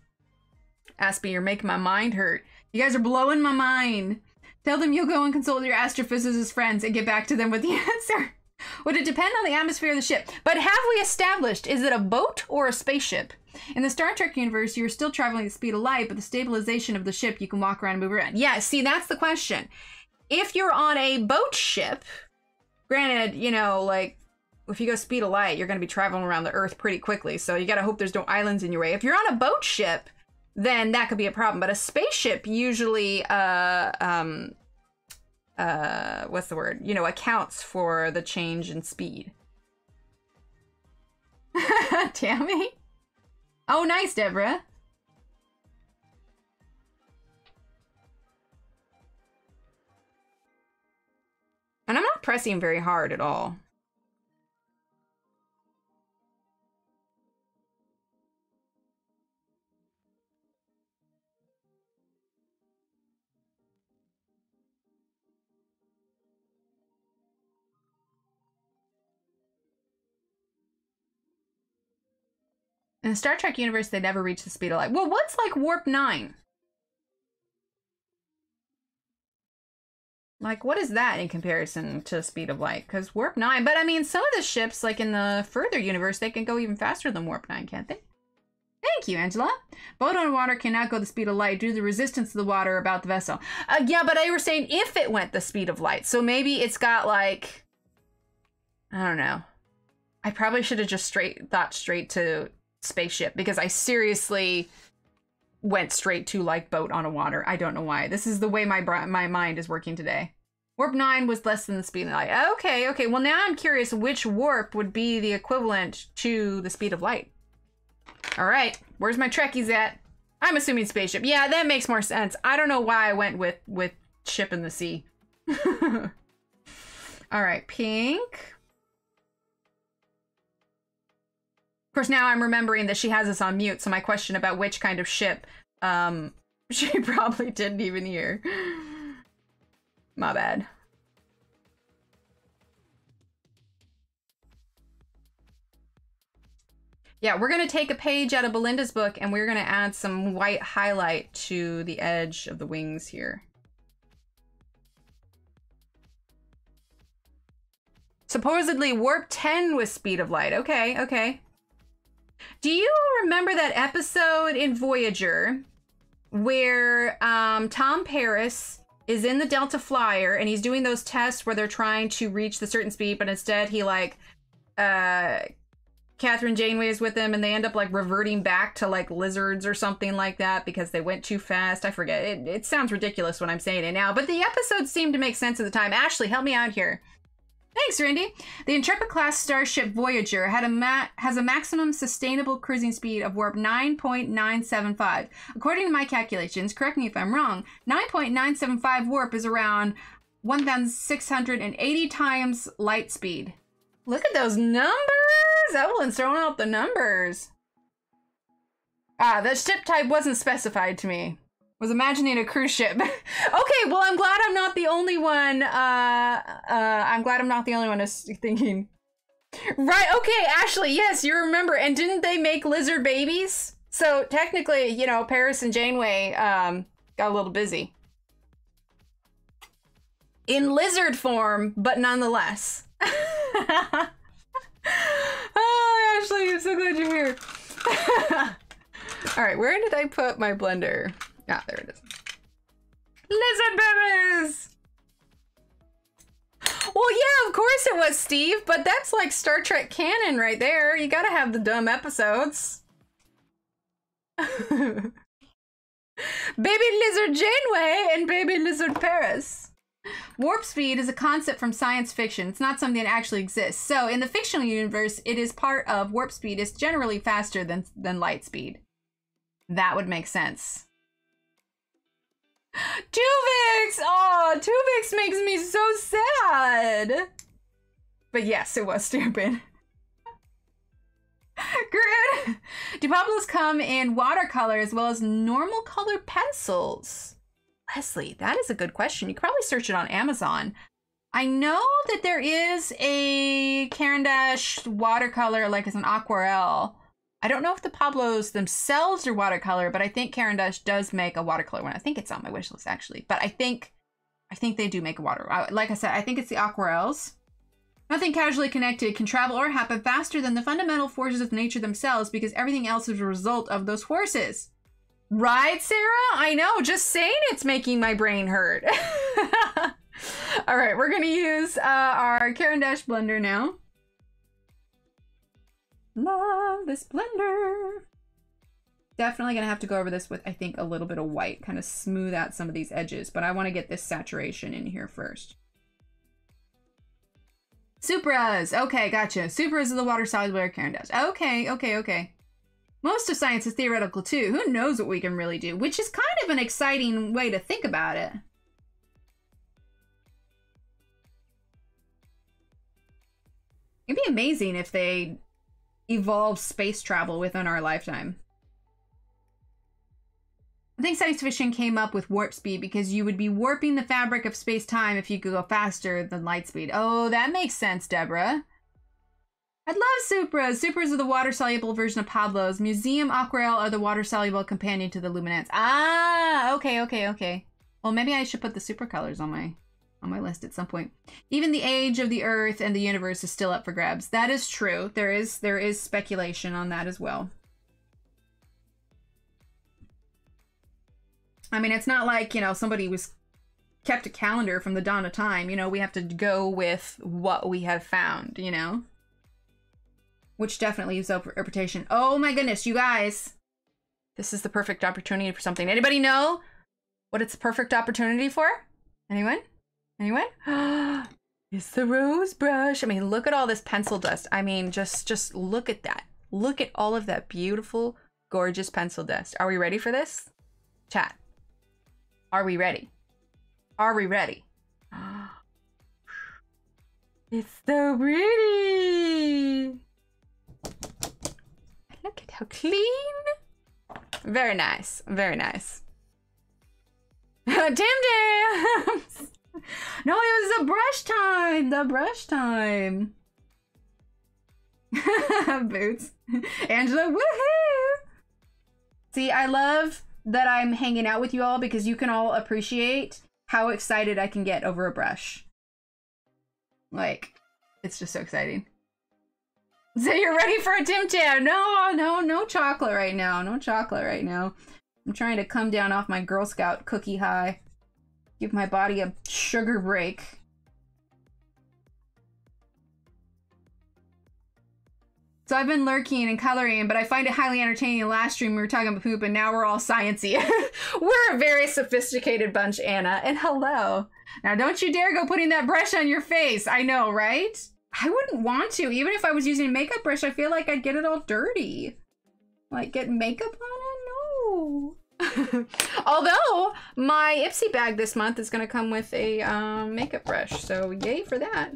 Aspie, you're making my mind hurt. You guys are blowing my mind. Tell them you'll go and consult your astrophysicist friends and get back to them with the answer. Would it depend on the atmosphere of the ship? But have we established, is it a boat or a spaceship? In the Star Trek universe, you're still traveling at the speed of light, but the stabilization of the ship, you can walk around and move around. Yeah, see, that's the question. If you're on a boat ship, granted, you know, like, if you go speed of light, you're going to be traveling around the Earth pretty quickly, so you got to hope there's no islands in your way. If you're on a boat ship, then that could be a problem. But a spaceship usually, uh, um... uh what's the word, you know, accounts for the change in speed. Tammy, oh nice, Deborah. And I'm not pressing very hard at all. In the Star Trek universe, they never reach the speed of light. Well, what's like warp nine? Like, what is that in comparison to the speed of light? Because warp nine... But, I mean, some of the ships, like in the further universe, they can go even faster than warp nine, can't they? Thank you, Angela. Boat on water cannot go the speed of light due to the resistance of the water about the vessel. Uh, yeah, but I were saying if it went the speed of light. So maybe it's got, like... I don't know. I probably should have just straight thought straight to... spaceship, because I seriously went straight to like boat on a water. I don't know why. This is the way my my mind is working today. Warp nine was less than the speed of light. Okay, okay. Well, now I'm curious which warp would be the equivalent to the speed of light. All right. Where's my Trekkies at? I'm assuming spaceship. Yeah, that makes more sense. I don't know why I went with, with ship in the sea. All right. Pink. Of course, now I'm remembering that she has us on mute, so my question about which kind of ship, um, she probably didn't even hear. My bad. Yeah, we're going to take a page out of Belinda's book, and we're going to add some white highlight to the edge of the wings here. Supposedly warp ten was speed of light. Okay, okay. Do you remember that episode in Voyager where um, Tom Paris is in the Delta Flyer and he's doing those tests where they're trying to reach the certain speed, but instead he like, uh, Catherine Janeway is with him and they end up like reverting back to like lizards or something like that because they went too fast. I forget. It, it sounds ridiculous when I'm saying it now, but the episode seemed to make sense at the time. Ashley, help me out here. Thanks, Randy. The Intrepid-class starship Voyager had a ma has a maximum sustainable cruising speed of warp nine point nine seven five. According to my calculations, correct me if I'm wrong, nine point nine seven five warp is around one thousand six hundred eighty times light speed. Look at those numbers! Evelyn's throwing out the numbers. Ah, the ship type wasn't specified to me. Was imagining a cruise ship. Okay, well, I'm glad I'm not the only one. Uh, uh, I'm glad I'm not the only one who's thinking. Right, okay, Ashley, yes, you remember. And didn't they make lizard babies? So technically, you know, Paris and Janeway um, got a little busy. In lizard form, but nonetheless. Oh, Ashley, I'm so glad you're here. All right, where did I put my blender? Ah, there it is. Lizard babies! Well, yeah, of course it was, Steve, but that's like Star Trek canon right there. You gotta have the dumb episodes. Baby lizard Janeway and baby lizard Paris. Warp speed is a concept from science fiction. It's not something that actually exists. So in the fictional universe, it is part of warp speed. It's generally faster than, than light speed. That would make sense. Tuvix! Oh, Tuvix makes me so sad. But yes, it was stupid. Groot! Do Pablos come in watercolor as well as normal color pencils? Leslie, that is a good question. You could probably search it on Amazon. I know that there is a Caran d'Ache watercolor, like as an aquarelle. I don't know if the Pablos themselves are watercolor, but I think Caran d'Ache does make a watercolor one. I think it's on my wish list, actually. But I think I think they do make a water. Like I said, I think it's the aquarelles. Nothing casually connected can travel or happen faster than the fundamental forces of nature themselves because everything else is a result of those forces. Right, Sarah? I know. Just saying it's making my brain hurt. All right, we're going to use uh, our Caran d'Ache blender now. Love this blender. Definitely gonna have to go over this with, I think, a little bit of white, kind of smooth out some of these edges, but I want to get this saturation in here first. Supras. Okay, gotcha. Supras are the water soluble Caran d'Ache. Okay, okay, okay. Most of science is theoretical too. Who knows what we can really do, which is kind of an exciting way to think about it. It'd be amazing if they evolve space travel within our lifetime. I think science fiction came up with warp speed because you would be warping the fabric of space-time if you could go faster than light speed. Oh, that makes sense, Deborah. I love Supras. Supras are the water-soluble version of Pablos. Museum Aquarelle are the water-soluble companion to the Luminance. Ah, okay, okay, okay. Well, maybe I should put the super colors on my on my list at some point. Even the age of the Earth and the universe is still up for grabs. That is true. There is there is speculation on that as well. I mean, it's not like, you know, somebody was kept a calendar from the dawn of time. You know, we have to go with what we have found, you know, which definitely is interpretation. Oh my goodness, you guys, this is the perfect opportunity for something. Anybody know what it's the perfect opportunity for? Anyone? Anyway, it's the rose brush. I mean, look at all this pencil dust. I mean, just just look at that. Look at all of that beautiful, gorgeous pencil dust. Are we ready for this? Chat. Are we ready? Are we ready? It's so pretty. Look at how clean. Very nice. Very nice. Damn, damn. No, it was the brush time! The brush time! Boots. Angela, woohoo! See, I love that I'm hanging out with you all because you can all appreciate how excited I can get over a brush. Like, it's just so exciting. So you're ready for a Tim Tam? No, no, no chocolate right now. No chocolate right now. I'm trying to come down off my Girl Scout cookie high. Give my body a sugar break. So I've been lurking and coloring, but I find it highly entertaining. Last stream we were talking about poop, and now we're all sciencey. We're a very sophisticated bunch, Anna. And hello. Now don't you dare go putting that brush on your face. I know, right? I wouldn't want to. Even if I was using a makeup brush, I feel like I'd get it all dirty. Like, get makeup on it? No. Although, my Ipsy bag this month is going to come with a um, makeup brush. So yay for that.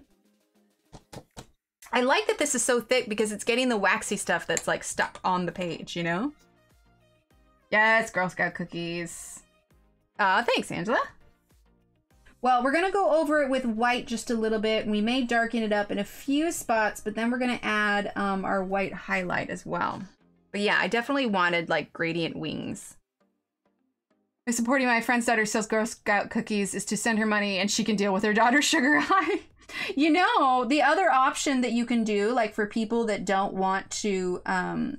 I like that this is so thick because it's getting the waxy stuff that's like stuck on the page, you know? Yes, Girl Scout cookies. Uh, thanks, Angela. Well, we're gonna go over it with white just a little bit. We may darken it up in a few spots, but then we're gonna add um, our white highlight as well. But yeah, I definitely wanted like gradient wings. I'm supporting my friend's daughter sells Girl Scout cookies is to send her money and she can deal with her daughter's sugar high. You know, the other option that you can do, like for people that don't want to, um,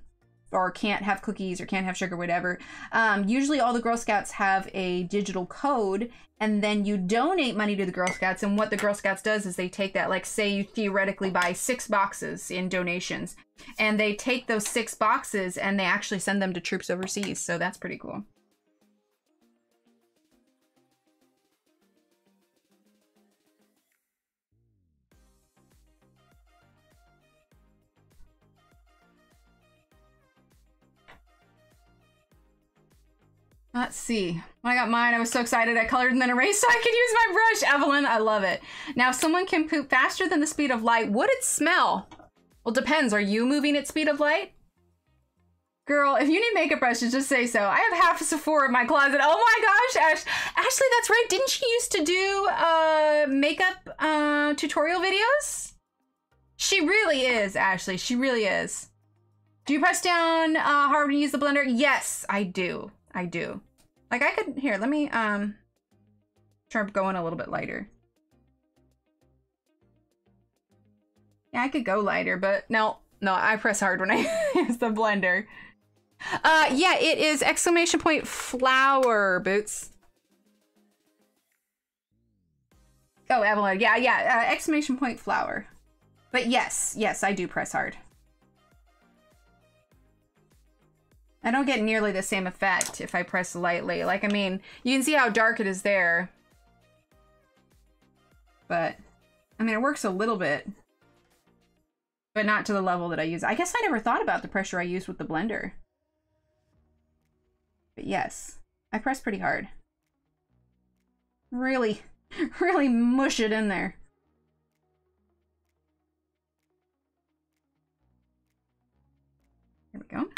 or can't have cookies or can't have sugar, whatever, um, usually all the Girl Scouts have a digital code and then you donate money to the Girl Scouts. And what the Girl Scouts does is they take that, like say you theoretically buy six boxes in donations and they take those six boxes and they actually send them to troops overseas. So that's pretty cool. Let's see. When I got mine, I was so excited I colored and then erased so I could use my brush. Evelyn, I love it. Now, if someone can poop faster than the speed of light, would it smell? Well, depends. Are you moving at speed of light? Girl, if you need makeup brushes, just say so. I have half a Sephora in my closet. Oh my gosh, Ash. Ashley, that's right. Didn't she used to do uh, makeup uh, tutorial videos? She really is, Ashley. She really is. Do you press down uh, hard when you use the blender? Yes, I do. I do. Like I could, here, let me um, try going a little bit lighter. Yeah, I could go lighter, but no, no, I press hard when I use the blender. Uh, yeah, it is exclamation point flower boots. Oh, Evelyn, yeah, yeah, uh, exclamation point flower. But yes, yes, I do press hard. I don't get nearly the same effect if I press lightly. Like, I mean, you can see how dark it is there. But, I mean, it works a little bit. But not to the level that I use. I guess I never thought about the pressure I used with the blender. But yes, I press pretty hard. Really, really mush it in there. There we go.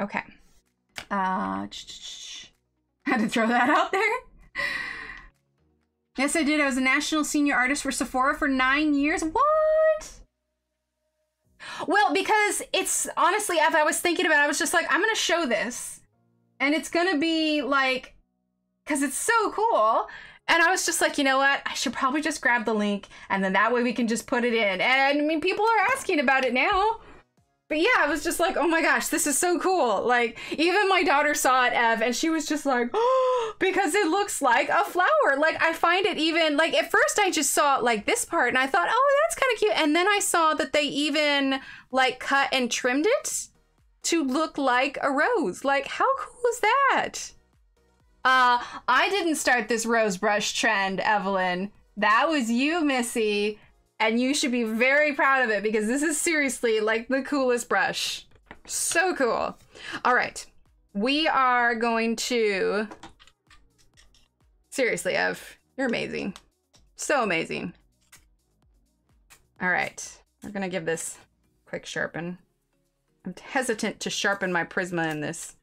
Okay, uh, had to throw that out there. Yes, I did. I was a national senior artist for Sephora for nine years. What? Well, because it's honestly, if I was thinking about it, I was just like, I'm going to show this and it's going to be like, because it's so cool. And I was just like, you know what? I should probably just grab the link and then that way we can just put it in. And I mean, people are asking about it now. But yeah, I was just like, oh my gosh, this is so cool. Like, even my daughter saw it, Ev, and she was just like, oh, because it looks like a flower. Like, I find it even, like, at first I just saw, like, this part, and I thought, oh, that's kind of cute. And then I saw that they even, like, cut and trimmed it to look like a rose. Like, how cool is that? Uh, I didn't start this rose brush trend, Evelyn. That was you, Missy. And you should be very proud of it because this is seriously like the coolest brush. So cool. All right. We are going to... Seriously, Ev, you're amazing. So amazing. All right. We're going to give this a quick sharpen. I'm hesitant to sharpen my Prisma in this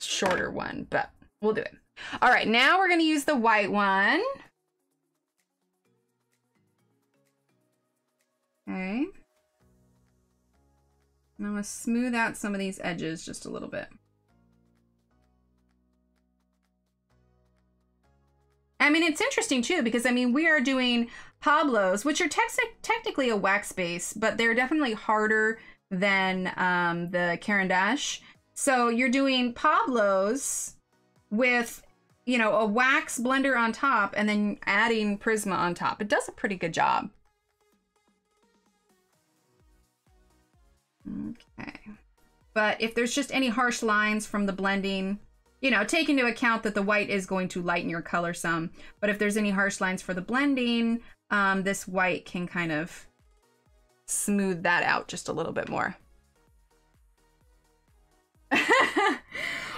shorter one, but we'll do it. All right. Now we're going to use the white one. Okay, I'm going to smooth out some of these edges just a little bit. I mean, it's interesting too, because I mean, we are doing Pablos, which are te technically a wax base, but they're definitely harder than um, the Caran d'Ache. So you're doing Pablos with you know, a wax blender on top and then adding Prisma on top. It does a pretty good job. Okay. But if there's just any harsh lines from the blending, you know, take into account that the white is going to lighten your color some. But if there's any harsh lines for the blending, um, this white can kind of smooth that out just a little bit more.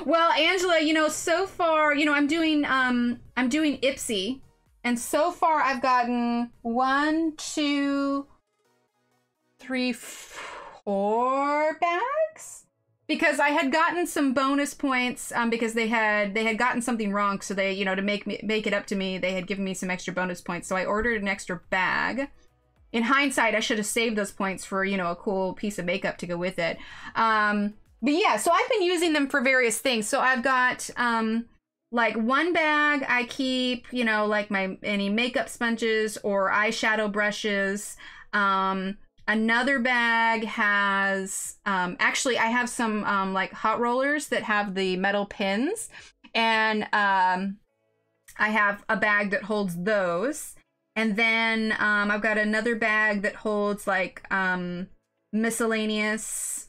Well, Angela, you know, so far, you know, I'm doing, um, I'm doing Ipsy, and so far I've gotten one, two, three, four bags, because I had gotten some bonus points, um, because they had, they had gotten something wrong. So they, you know, to make me, make it up to me, they had given me some extra bonus points. So I ordered an extra bag. In hindsight, I should have saved those points for, you know, a cool piece of makeup to go with it. Um, But yeah, so I've been using them for various things. So I've got, um, like, one bag I keep, you know, like my any makeup sponges or eyeshadow brushes. Um, another bag has, um, actually, I have some, um, like, hot rollers that have the metal pins. And um, I have a bag that holds those. And then um, I've got another bag that holds, like, um, miscellaneous...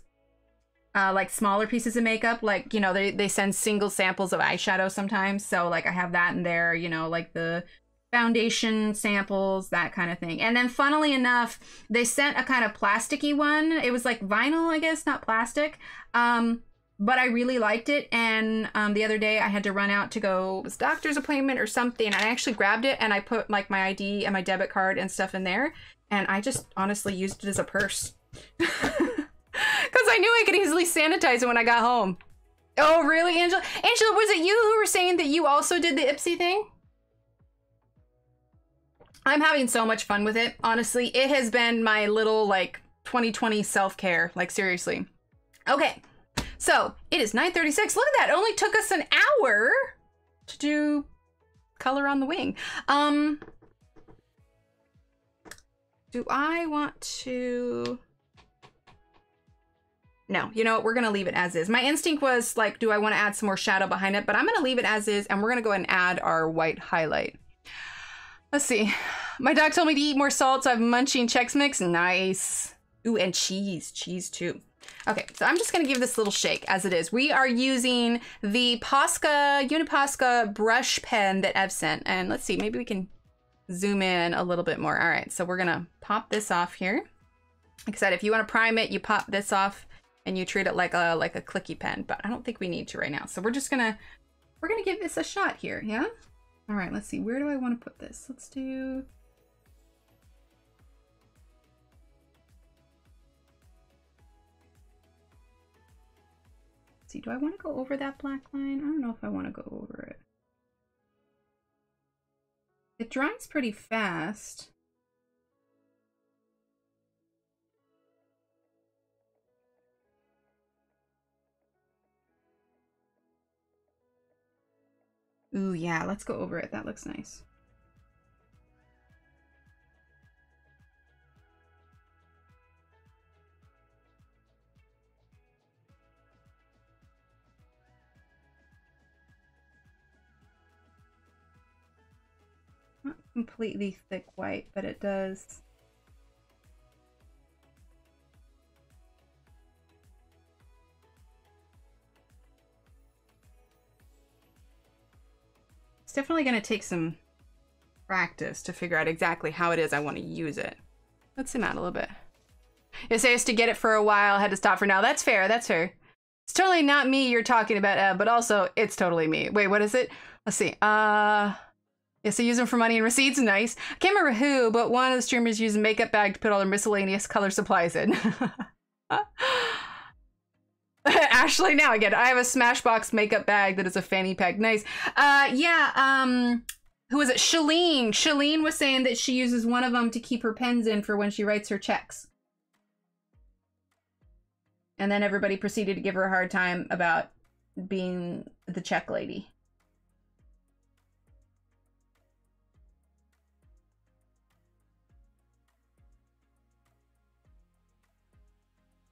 Uh, like smaller pieces of makeup, like, you know, they, they send single samples of eyeshadow sometimes. So like I have that in there, you know, like the foundation samples, that kind of thing. And then funnily enough, they sent a kind of plasticky one. It was like vinyl, I guess, not plastic. Um, but I really liked it. And um, the other day I had to run out to go, it was doctor's appointment or something. And I actually grabbed it and I put like my I D and my debit card and stuff in there. And I just honestly used it as a purse. Because I knew I could easily sanitize it when I got home. Oh, really, Angela? Angela, was it you who were saying that you also did the Ipsy thing? I'm having so much fun with it. Honestly, it has been my little, like, twenty twenty self-care. Like, seriously. Okay. So, it is nine thirty-six. Look at that. It only took us an hour to do color on the wing. Um, do I want to... No, you know what? We're going to leave it as is. My instinct was like, do I want to add some more shadow behind it? But I'm going to leave it as is, and we're going to go ahead and add our white highlight. Let's see. My doc told me to eat more salt, so I'm munching Chex Mix. Nice. Ooh, and cheese. Cheese, too. Okay, so I'm just going to give this little shake as it is. We are using the Posca, Uniposca brush pen that Ev sent. And let's see, maybe we can zoom in a little bit more. All right, so we're going to pop this off here. Like I said, if you want to prime it, you pop this off. And you treat it like a like a clicky pen, but I don't think we need to right now. So we're just gonna we're gonna give this a shot here, yeah? All right, let's see. Where do I want to put this? Let's do. Let's see, do I want to go over that black line? I don't know if I want to go over it. It dries pretty fast. Ooh, yeah, let's go over it. That looks nice. Not completely thick white, but it does... It's definitely going to take some practice to figure out exactly how it is I want to use it. Let's zoom out a little bit. It says to get it for a while, had to stop for now. That's fair. That's fair. It's totally not me you're talking about, Ed, but also it's totally me. Wait, what is it? Let's see. Uh, yeah, so use them for money and receipts. Nice. I can't remember who, but one of the streamers used a makeup bag to put all their miscellaneous color supplies in. Actually, now again, I have a Smashbox makeup bag that is a fanny pack. Nice. Uh, yeah, um, who was it? Shalene. Shalene was saying that she uses one of them to keep her pens in for when she writes her checks. And then everybody proceeded to give her a hard time about being the check lady.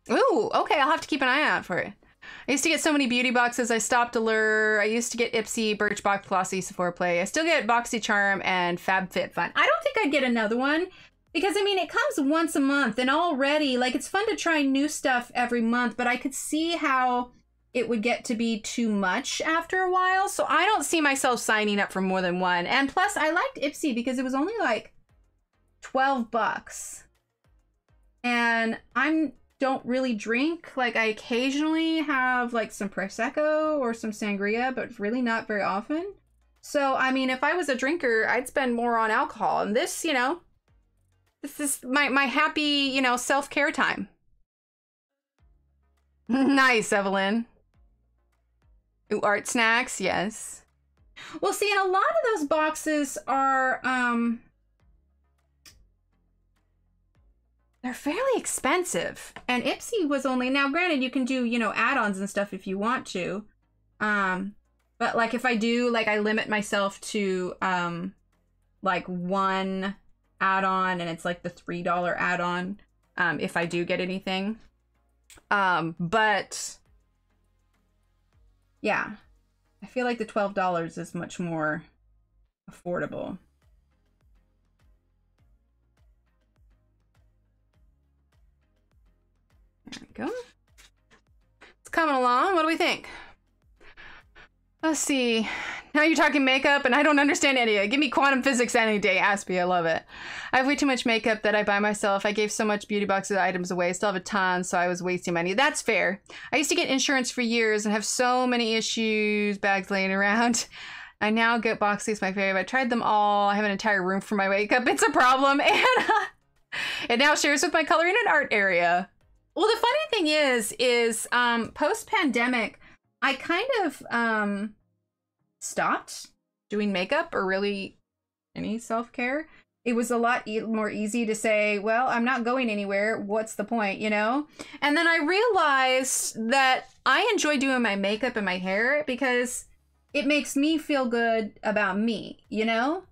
Ooh, okay, I'll have to keep an eye out for it. I used to get so many beauty boxes. I stopped Allure. I used to get Ipsy, Birchbox, Glossy, Sephora Play. I still get BoxyCharm and FabFitFun. I don't think I'd get another one because, I mean, it comes once a month and already, like, it's fun to try new stuff every month, but I could see how it would get to be too much after a while. So I don't see myself signing up for more than one. And plus, I liked Ipsy because it was only like twelve bucks. And I'm... don't really drink. Like, I occasionally have like some Prosecco or some sangria, but really not very often. So, I mean, if I was a drinker, I'd spend more on alcohol. And this, you know, this is my, my happy, you know, self-care time. Nice, Evelyn. Ooh, Art Snacks, yes. Well, see, and a lot of those boxes are, um... they're fairly expensive, and Ipsy was only, now granted you can do, you know, add-ons and stuff if you want to, um but like if I do, like I limit myself to um like one add-on, and it's like the three dollar add-on um if I do get anything, um but yeah, I feel like the twelve dollars is much more affordable. There we go. It's coming along. What do we think? Let's see. Now you're talking makeup and I don't understand any of it. Give me quantum physics any day, Aspie. I love it. I have way too much makeup that I buy myself. I gave so much beauty box items away. I still have a ton, so I was wasting money. That's fair. I used to get insurance for years and have so many issues, bags laying around. I now get boxes, my favorite. I tried them all. I have an entire room for my makeup. It's a problem. And uh, it now shares with my coloring and art area. Well, the funny thing is, is um, post-pandemic, I kind of um, stopped doing makeup or really any self-care. It was a lot e more easy to say, well, I'm not going anywhere. What's the point, you know? And then I realized that I enjoy doing my makeup and my hair because it makes me feel good about me, you know?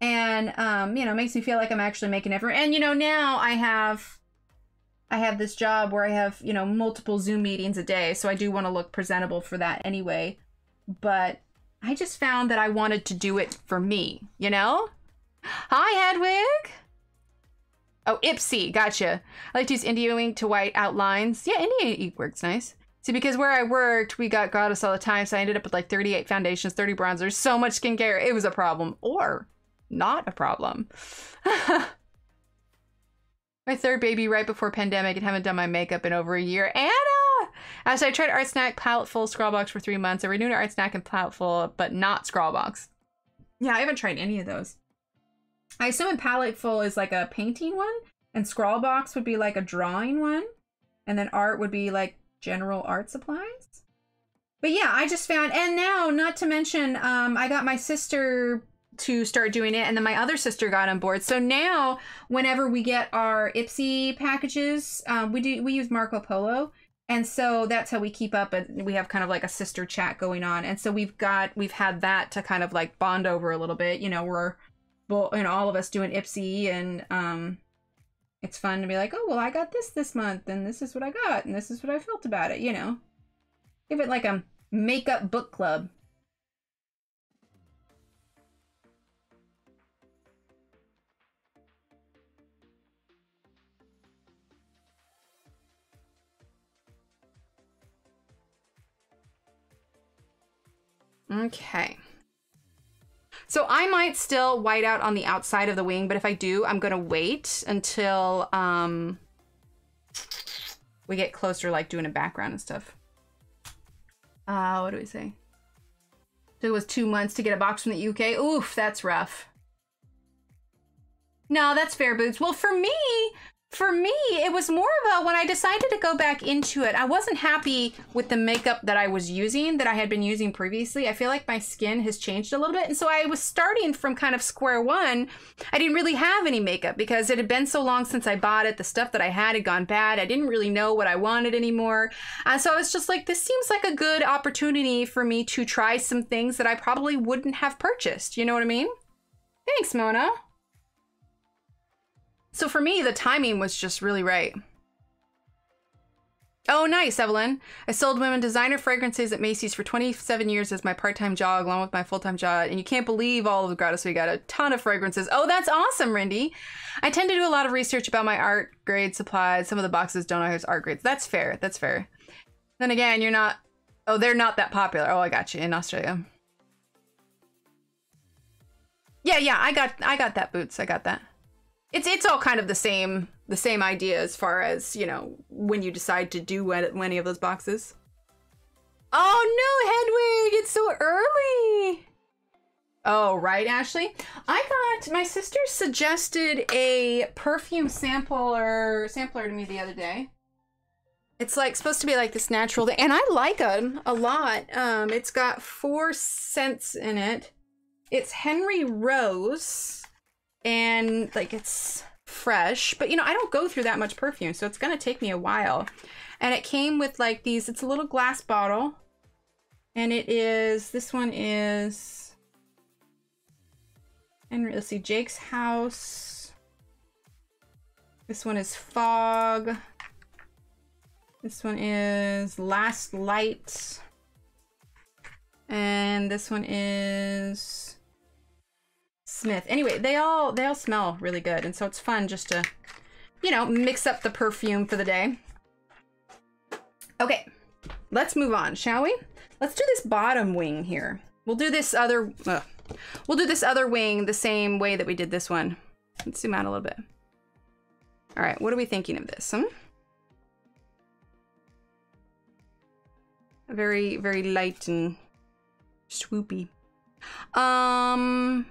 And, um, you know, it makes me feel like I'm actually making effort. And, you know, now I have... I have this job where I have, you know, multiple Zoom meetings a day, so I do want to look presentable for that anyway. But I just found that I wanted to do it for me, you know? Hi, Hedwig! Oh, Ipsy, gotcha. I like to use India ink to white outlines. Yeah, India ink works nice. See, because where I worked, we got goddess all the time, so I ended up with like thirty-eight foundations, thirty bronzers, so much skincare. It was a problem. Or not a problem. My third baby right before pandemic and haven't done my makeup in over a year. Anna! As I tried Art Snack, Paletteful, Scrawlbox for three months. I renewed Art Snack and Paletteful, but not Scrawlbox. Yeah, I haven't tried any of those. I assume Paletteful is like a painting one, and Scrawlbox would be like a drawing one, and then art would be like general art supplies. But yeah, I just found, and now, not to mention, um, I got my sister to start doing it, and then my other sister got on board. So now whenever we get our Ipsy packages, um, we do we use Marco Polo, and so that's how we keep up, and we have kind of like a sister chat going on. And so we've got we've had that to kind of like bond over a little bit, you know. We're well, and all of us doing Ipsy, and um it's fun to be like, oh well, I got this this month, and this is what I got, and this is what I felt about it, you know. Give it like a makeup book club. Okay. So I might still white out on the outside of the wing, but if I do, I'm going to wait until um, we get closer, like doing a background and stuff. Uh, what do we say? So it was two months to get a box from the U K. Oof, that's rough. No, that's fair, Boots. Well, for me, for me, it was more about when I decided to go back into it, I wasn't happy with the makeup that I was using, that I had been using previously. I feel like my skin has changed a little bit. And so I was starting from kind of square one. I didn't really have any makeup because it had been so long since I bought it. The stuff that I had had gone bad. I didn't really know what I wanted anymore. And so I was just like, this seems like a good opportunity for me to try some things that I probably wouldn't have purchased. You know what I mean? Thanks, Mona. So for me, the timing was just really right. Oh, nice, Evelyn. I sold women designer fragrances at Macy's for twenty-seven years as my part-time job, along with my full-time job. And you can't believe all of the gratis. We got a ton of fragrances. Oh, that's awesome, Rindy. I tend to do a lot of research about my art grade supplies. Some of the boxes don't have art grades. That's fair. That's fair. Then again, you're not... Oh, they're not that popular. Oh, I got you. In Australia. Yeah, yeah. I got I got that, Boots. I got that. It's it's all kind of the same... the same idea as far as, you know, when you decide to do any of those boxes. Oh no, Hedwig, it's so early. Oh, right, Ashley. I got, my sister suggested a perfume sampler, sampler to me the other day. It's like supposed to be like this natural thing, and I like them a lot. Um, it's got four scents in it. It's Henry Rose, and like it's fresh, but you know, I don't go through that much perfume, so it's gonna take me a while. And it came with like these, it's a little glass bottle, and it is, this one is, and let's see, Jake's House. This one is Fog. This one is Last Light. And this one is Smith. Anyway, they all they all smell really good, and so it's fun just to, you know, mix up the perfume for the day. Okay, let's move on, shall we? Let's do this bottom wing here. We'll do this other uh, we'll do this other wing the same way that we did this one. Let's zoom out a little bit. All right, what are we thinking of this? Hmm? Very, very light and swoopy. Um.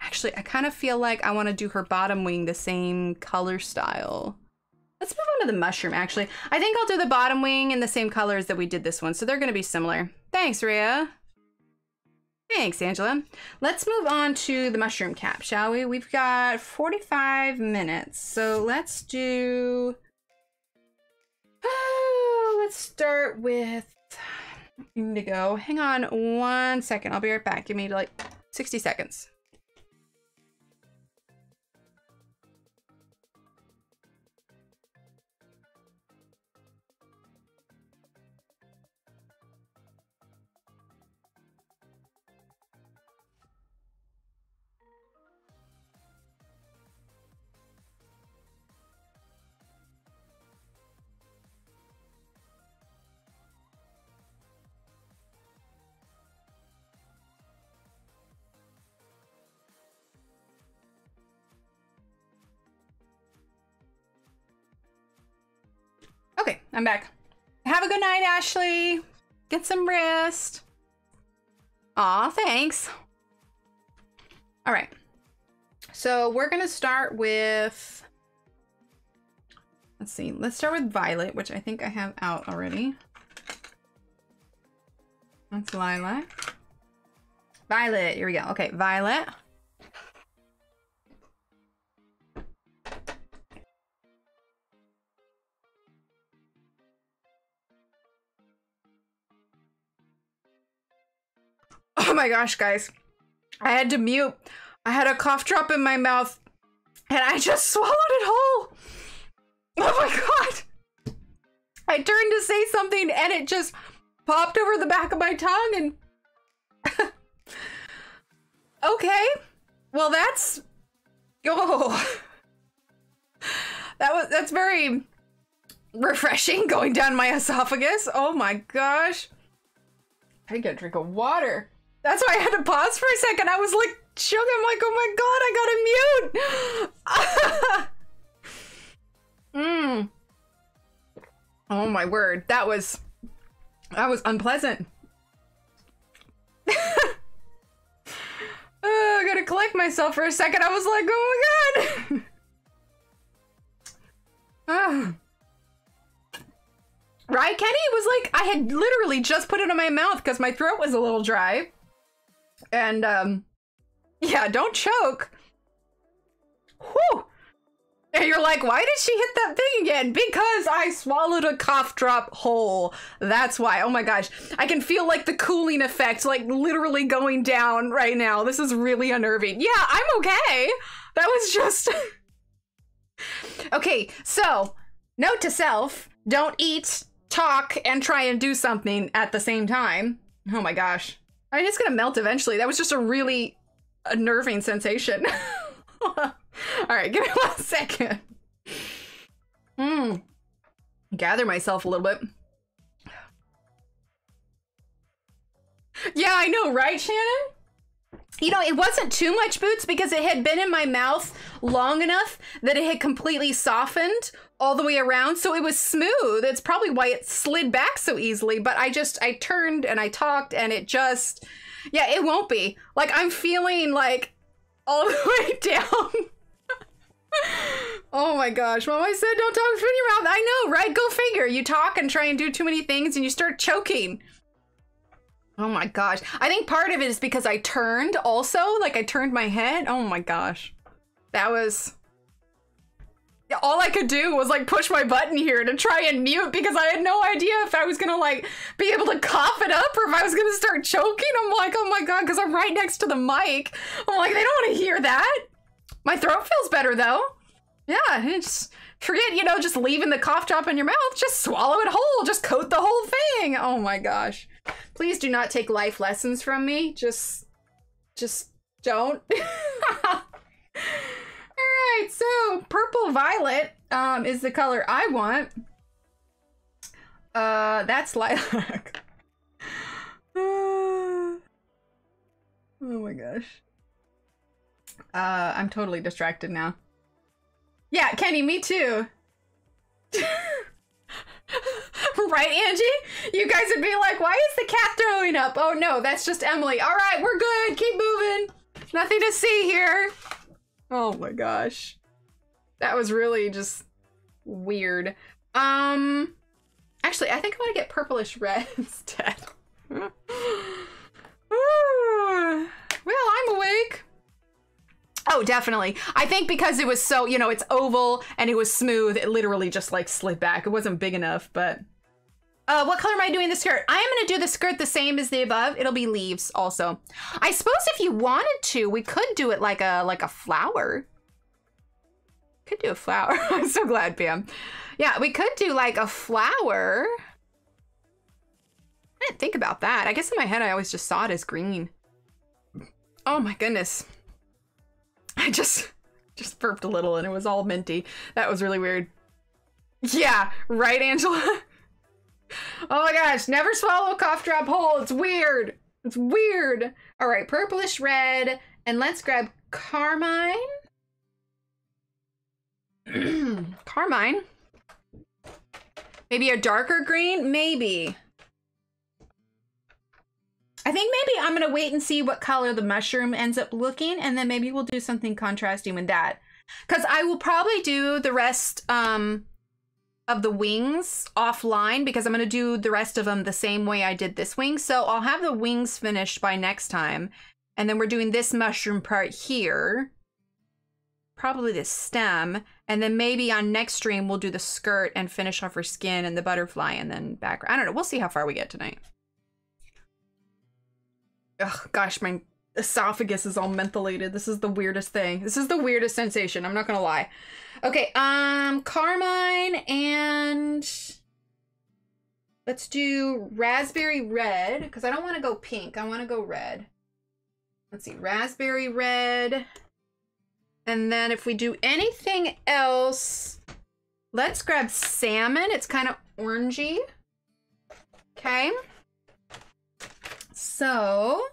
Actually, I kind of feel like I want to do her bottom wing the same color style. Let's move on to the mushroom, actually. I think I'll do the bottom wing in the same colors that we did this one, so they're going to be similar. Thanks, Rhea. Thanks, Angela. Let's move on to the mushroom cap, shall we? We've got forty-five minutes, so let's do... Oh, let's start with indigo. Hang on one second. I'll be right back. Give me, like, sixty seconds. Okay, I'm back. Have a good night, Ashley. Get some rest. Aw, thanks. All right. So we're going to start with... Let's see. Let's start with Violet, which I think I have out already. That's Lilac. Violet. Here we go. Okay, Violet. Oh my gosh, guys. I had to mute. I had a cough drop in my mouth and I just swallowed it whole. Oh my god. I turned to say something and it just popped over the back of my tongue and... Okay. Well, that's... Oh. That was, that's very refreshing going down my esophagus. Oh my gosh. I didn't get a drink of water. That's why I had to pause for a second. I was like, shook. I'm like, oh my god, I got a mute. mm. Oh my word. That was, that was unpleasant. uh, I gotta collect myself for a second. I was like, oh my god. oh. Right, Kenny? It was like, I had literally just put it in my mouth because my throat was a little dry. And, um, yeah, don't choke. Whew. And you're like, why did she hit that thing again? Because I swallowed a cough drop whole. That's why. Oh my gosh. I can feel like the cooling effect, like literally going down right now. This is really unnerving. Yeah, I'm okay. That was just... Okay, so, note to self. Don't eat, talk, and try and do something at the same time. Oh my gosh. I mean, it's gonna melt eventually. That was just a really unnerving sensation. All right, give me one second. Mm. Gather myself a little bit. Yeah, I know, right, Shannon? You know, it wasn't too much boots because it had been in my mouth long enough that it had completely softened all the way around. So it was smooth. It's probably why it slid back so easily. But I just, I turned and I talked and it just, yeah, it won't be. Like, I'm feeling like all the way down. Oh my gosh. Mom, I said don't talk with food in your mouth. I know, right? Go figure. You talk and try and do too many things and you start choking. Oh my gosh. I think part of it is because I turned also, like I turned my head. Oh my gosh. That was... All I could do was like push my button here to try and mute because I had no idea if I was gonna like be able to cough it up or if I was gonna start choking. I'm like, oh my God, because I'm right next to the mic. I'm like, they don't want to hear that. My throat feels better though. Yeah, it's... Forget, you know, just leaving the cough drop in your mouth. Just swallow it whole. Just coat the whole thing. Oh my gosh. Please do not take life lessons from me. Just, just don't. All right, so purple violet um, is the color I want. Uh, that's lilac. Oh my gosh. Uh, I'm totally distracted now. Yeah, Kenny, me too. Right, Angie? You guys would be like, why is the cat throwing up? Oh no, that's just Emily. All right, we're good. Keep moving. Nothing to see here. Oh my gosh. That was really just weird. Um, actually, I think I want to get purplish red instead. Well, I'm awake. Oh, definitely. I think because it was so, you know, it's oval and it was smooth. It literally just like slid back. It wasn't big enough, but. Uh, what color am I doing the skirt? I am gonna do the skirt the same as the above. It'll be leaves also. I suppose if you wanted to, we could do it like a, like a flower. Could do a flower. I'm so glad, Pam. Yeah, we could do like a flower. I didn't think about that. I guess in my head, I always just saw it as green. Oh my goodness. I just, just burped a little and it was all minty. That was really weird. Yeah, right, Angela? Oh my gosh, never swallow a cough drop whole. It's weird. It's weird. All right, purplish red. And let's grab carmine. Carmine. Maybe a darker green? Maybe. I think maybe I'm gonna wait and see what color the mushroom ends up looking, and then maybe we'll do something contrasting with that. Because I will probably do the rest um, of the wings offline because I'm gonna do the rest of them the same way I did this wing. So I'll have the wings finished by next time. And then we're doing this mushroom part here, probably the stem. And then maybe on next stream, we'll do the skirt and finish off her skin and the butterfly and then background. I don't know, we'll see how far we get tonight. Oh gosh, my esophagus is all mentholated. This is the weirdest thing. This is the weirdest sensation. I'm not gonna lie. Okay, um, carmine and let's do raspberry red because I don't want to go pink. I want to go red. Let's see, raspberry red. And then if we do anything else, let's grab salmon. It's kind of orangey. Okay. So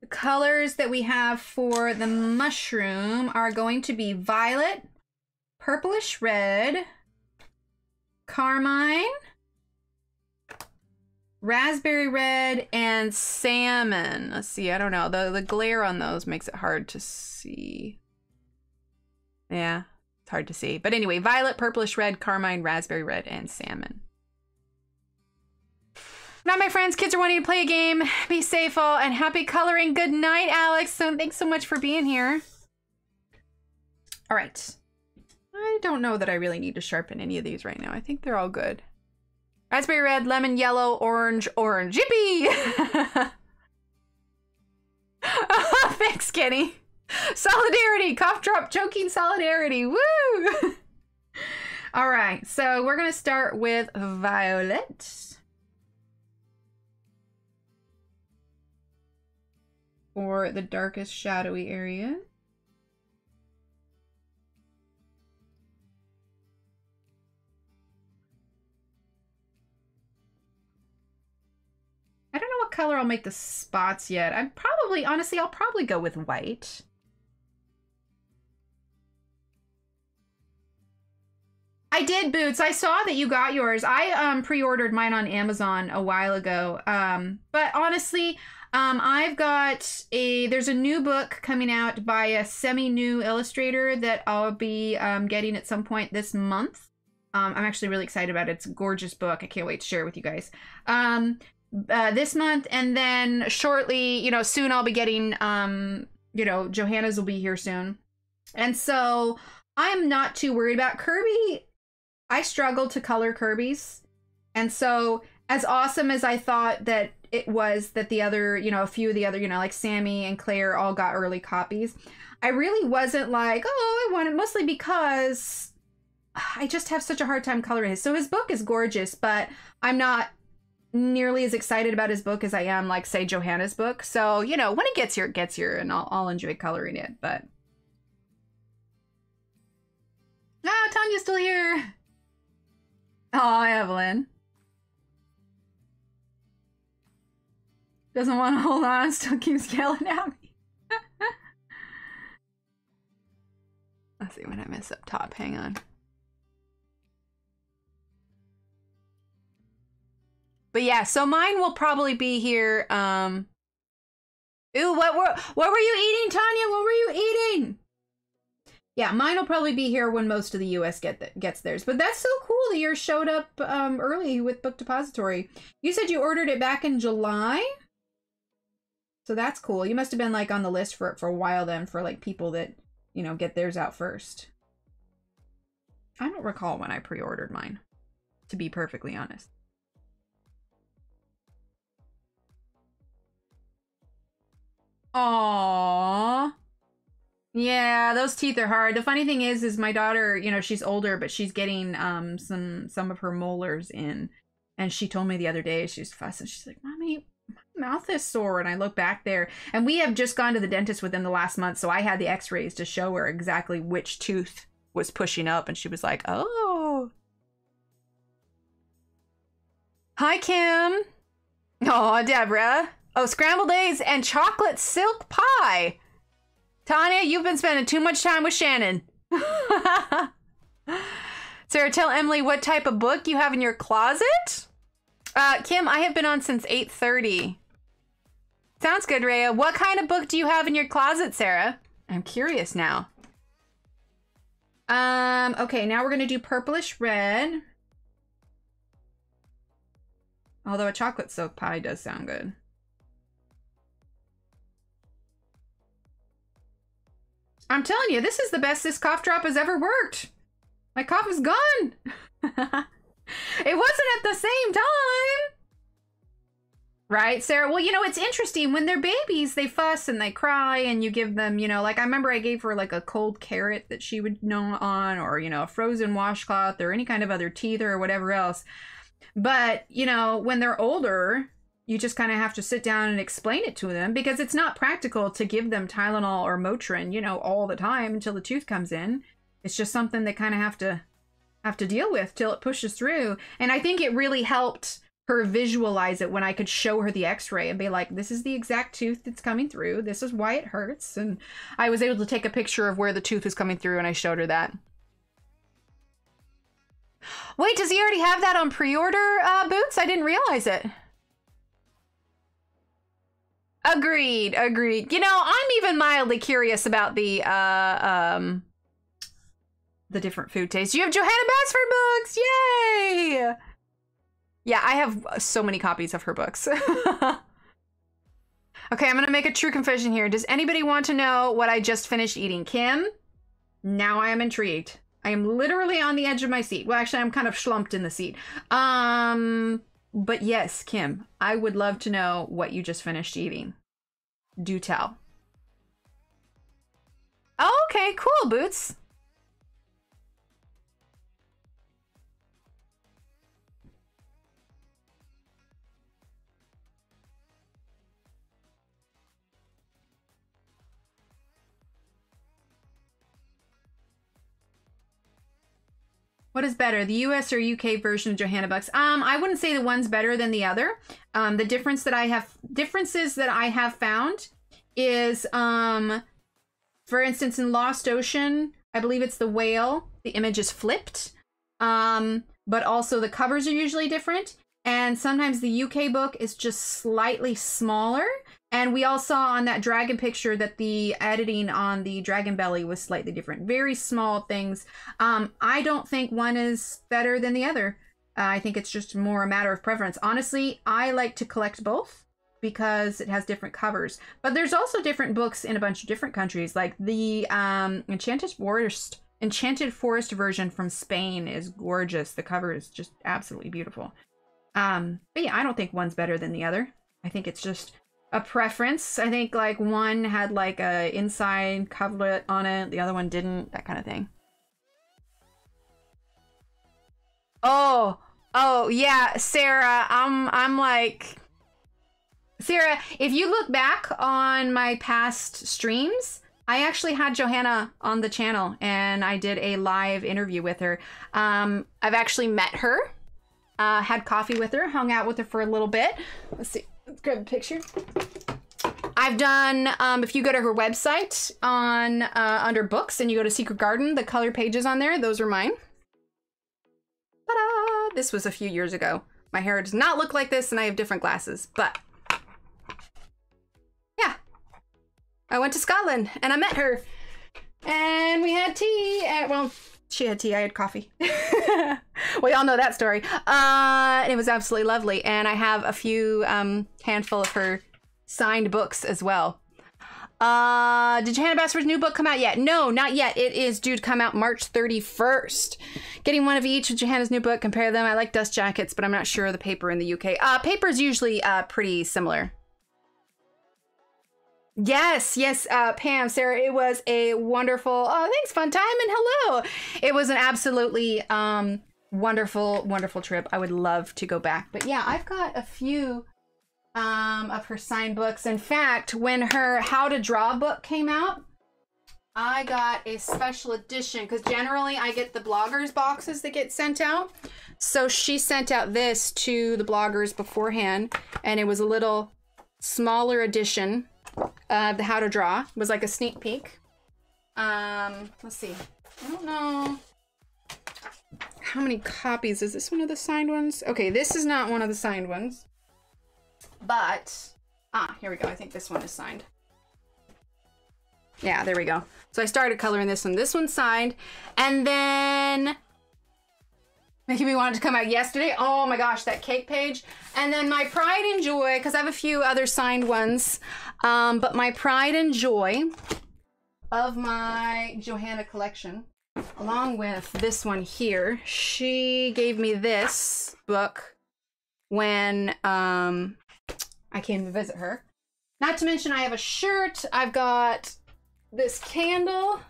the colors that we have for the mushroom are going to be violet, purplish red, carmine, raspberry red, and salmon. Let's see, I don't know. The, the glare on those makes it hard to see. Yeah, it's hard to see. But anyway, violet, purplish red, carmine, raspberry red, and salmon. Now, my friends, kids are wanting to play a game. Be safe all and happy coloring. Good night, Alex. So thanks so much for being here. All right. I don't know that I really need to sharpen any of these right now. I think they're all good. Raspberry red, lemon, yellow, orange, orange. Yippee! Oh, thanks, Kenny. Solidarity. Cough drop choking solidarity. Woo! All right, so we're gonna start with Violet. Or the darkest shadowy area. I don't know what color I'll make the spots yet. I'm probably, honestly, I'll probably go with white. I did, Boots. I saw that you got yours. I um, pre-ordered mine on Amazon a while ago. Um, but honestly, um, I've got a... There's a new book coming out by a semi-new illustrator that I'll be um, getting at some point this month. Um, I'm actually really excited about it. It's a gorgeous book. I can't wait to share it with you guys. Um, uh, this month, and then shortly, you know, soon I'll be getting... Um, you know, Johanna's will be here soon. And so I'm not too worried about Kirby. I struggled to color Kirby's, and so as awesome as I thought that it was that the other, you know, a few of the other, you know, like Sammy and Claire all got early copies, I really wasn't like, oh, I want it, mostly because I just have such a hard time coloring his. So his book is gorgeous, but I'm not nearly as excited about his book as I am, like, say, Johanna's book. So, you know, when it gets here, it gets here, and I'll, I'll enjoy coloring it, but... Ah, Tanya's still here! Oh, Evelyn. Doesn't want to hold on, still keeps yelling at me. Let's see what I miss up top. Hang on. But yeah, so mine will probably be here. Um, ooh, what were, what were you eating, Tanya? What were you eating? Yeah, mine will probably be here when most of the U S get th gets theirs. But that's so cool that yours showed up um, early with Book Depository. You said you ordered it back in July? So that's cool. You must have been, like, on the list for for a while then, for, like, people that, you know, get theirs out first. I don't recall when I pre-ordered mine, to be perfectly honest. Aww. Yeah, those teeth are hard. The funny thing is, is my daughter, you know, she's older, but she's getting um some some of her molars in, and she told me the other day, she was fussing. She's like, "Mommy, my mouth is sore," and I look back there, and we have just gone to the dentist within the last month, so I had the X-rays to show her exactly which tooth was pushing up, and she was like, "Oh, hi, Kim. Oh, Deborah. Oh, scrambled eggs and chocolate silk pie." Tanya, you've been spending too much time with Shannon. Sarah, tell Emily what type of book you have in your closet. Uh, Kim, I have been on since eight thirty. Sounds good, Rhea. What kind of book do you have in your closet, Sarah? I'm curious now. Um. Okay, now we're going to do purplish red. Although a chocolate silk pie does sound good. I'm telling you, this is the best this cough drop has ever worked. My cough is gone. It wasn't at the same time. Right, Sarah? Well, you know, it's interesting. When they're babies, they fuss and they cry, and you give them, you know, like I remember I gave her like a cold carrot that she would gnaw on, or, you know, a frozen washcloth or any kind of other teether or whatever else. But, you know, when they're older, you just kind of have to sit down and explain it to them, because it's not practical to give them Tylenol or Motrin, you know, all the time until the tooth comes in. It's just something they kind of have to have to deal with till it pushes through. And I think it really helped her visualize it when I could show her the X-ray and be like, this is the exact tooth that's coming through. This is why it hurts. And I was able to take a picture of where the tooth was coming through, and I showed her that. Wait, does he already have that on pre-order, uh, Boots? I didn't realize it. Agreed, agreed. You know, I'm even mildly curious about the uh, um, the different food tastes. You have Johanna Basford books, yay! Yeah, I have so many copies of her books. Okay, I'm gonna make a true confession here. Does anybody want to know what I just finished eating? Kim? Now I am intrigued. I am literally on the edge of my seat. Well, actually, I'm kind of slumped in the seat. Um... But yes, Kim, I would love to know what you just finished eating. Do tell. Oh, okay, cool, Boots. What is better, the U S or U K version of Johanna Bucks? Um, I wouldn't say the one's better than the other. Um, the difference that I have, differences that I have found is, um, for instance, in Lost Ocean, I believe it's the whale. The image is flipped, um, but also the covers are usually different. And sometimes the U K book is just slightly smaller. And we all saw on that dragon picture that the editing on the dragon belly was slightly different. Very small things. Um, I don't think one is better than the other. Uh, I think it's just more a matter of preference. Honestly, I like to collect both because it has different covers. But there's also different books in a bunch of different countries. Like the um, Enchanted Forest, Enchanted Forest version from Spain is gorgeous. The cover is just absolutely beautiful. Um, but yeah, I don't think one's better than the other. I think it's just a preference. I think like one had like a inside coverlet on it, the other one didn't, that kind of thing. Oh, oh yeah, Sarah, I'm I'm like Sarah, if you look back on my past streams, I actually had Johanna on the channel and I did a live interview with her. Um, I've actually met her, uh, had coffee with her, hung out with her for a little bit. Let's see. Let's grab a picture. I've done, um, if you go to her website on uh, under books and you go to Secret Garden, the color pages on there, those are mine. Ta-da! This was a few years ago. My hair does not look like this and I have different glasses, but yeah. I went to Scotland and I met her and we had tea at, well, she had tea, I had coffee. We all know that story. Uh, and it was absolutely lovely. And I have a few um, handful of her signed books as well. Uh, did Johanna Basford's new book come out yet? No, not yet. It is due to come out March thirty-first. Getting one of each of Johanna's new book, compare them. I like dust jackets, but I'm not sure of the paper in the U K. Uh, paper's usually uh, pretty similar. Yes, yes, uh, Pam, Sarah, it was a wonderful, oh, thanks, fun time, and hello. It was an absolutely um, wonderful, wonderful trip. I would love to go back. But yeah, I've got a few um, of her signed books. In fact, when her How to Draw book came out, I got a special edition because generally I get the bloggers boxes that get sent out. So she sent out this to the bloggers beforehand, and it was a little smaller edition. Uh, the How to Draw was like a sneak peek. Um, let's see. I don't know. How many copies? Is this one of the signed ones? Okay, this is not one of the signed ones. But, ah, here we go. I think this one is signed. Yeah, there we go. So I started coloring this one. This one's signed. And then, making me want it to come out yesterday. Oh my gosh, that cake page. And then my pride and joy, because I have a few other signed ones. Um, but my pride and joy of my Johanna collection, along with this one here, she gave me this book when um, I came to visit her. Not to mention I have a shirt. I've got this candle.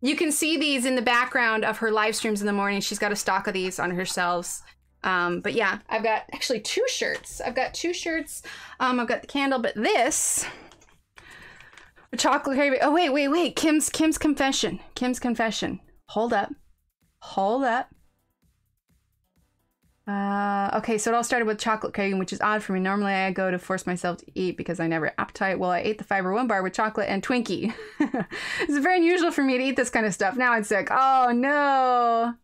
You can see these in the background of her live streams in the morning. She's got a stock of these on her shelves. Um, but yeah, I've got actually two shirts. I've got two shirts. Um, I've got the candle, but this, a chocolate Kirby. Oh, wait, wait, wait. Kim's, Kim's confession. Kim's confession. Hold up. Hold up. Uh, okay, so it all started with chocolate Kirby, which is odd for me. Normally I go to force myself to eat because I never have appetite. Well, I ate the fiber one bar with chocolate and Twinkie. It's very unusual for me to eat this kind of stuff. Now I'm sick. Oh, no.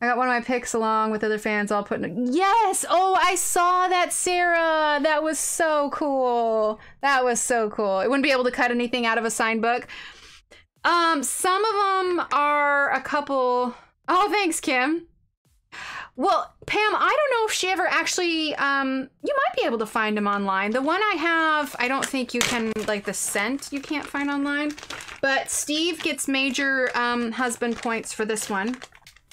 I got one of my pics along with other fans all putting in. Yes! Oh, I saw that, Sarah! That was so cool. That was so cool. It wouldn't be able to cut anything out of a signed book. Um, some of them are a couple... Oh, thanks, Kim. Well, Pam, I don't know if she ever actually... Um, you might be able to find them online. The one I have, I don't think you can... Like, the scent you can't find online. But Steve gets major um, husband points for this one.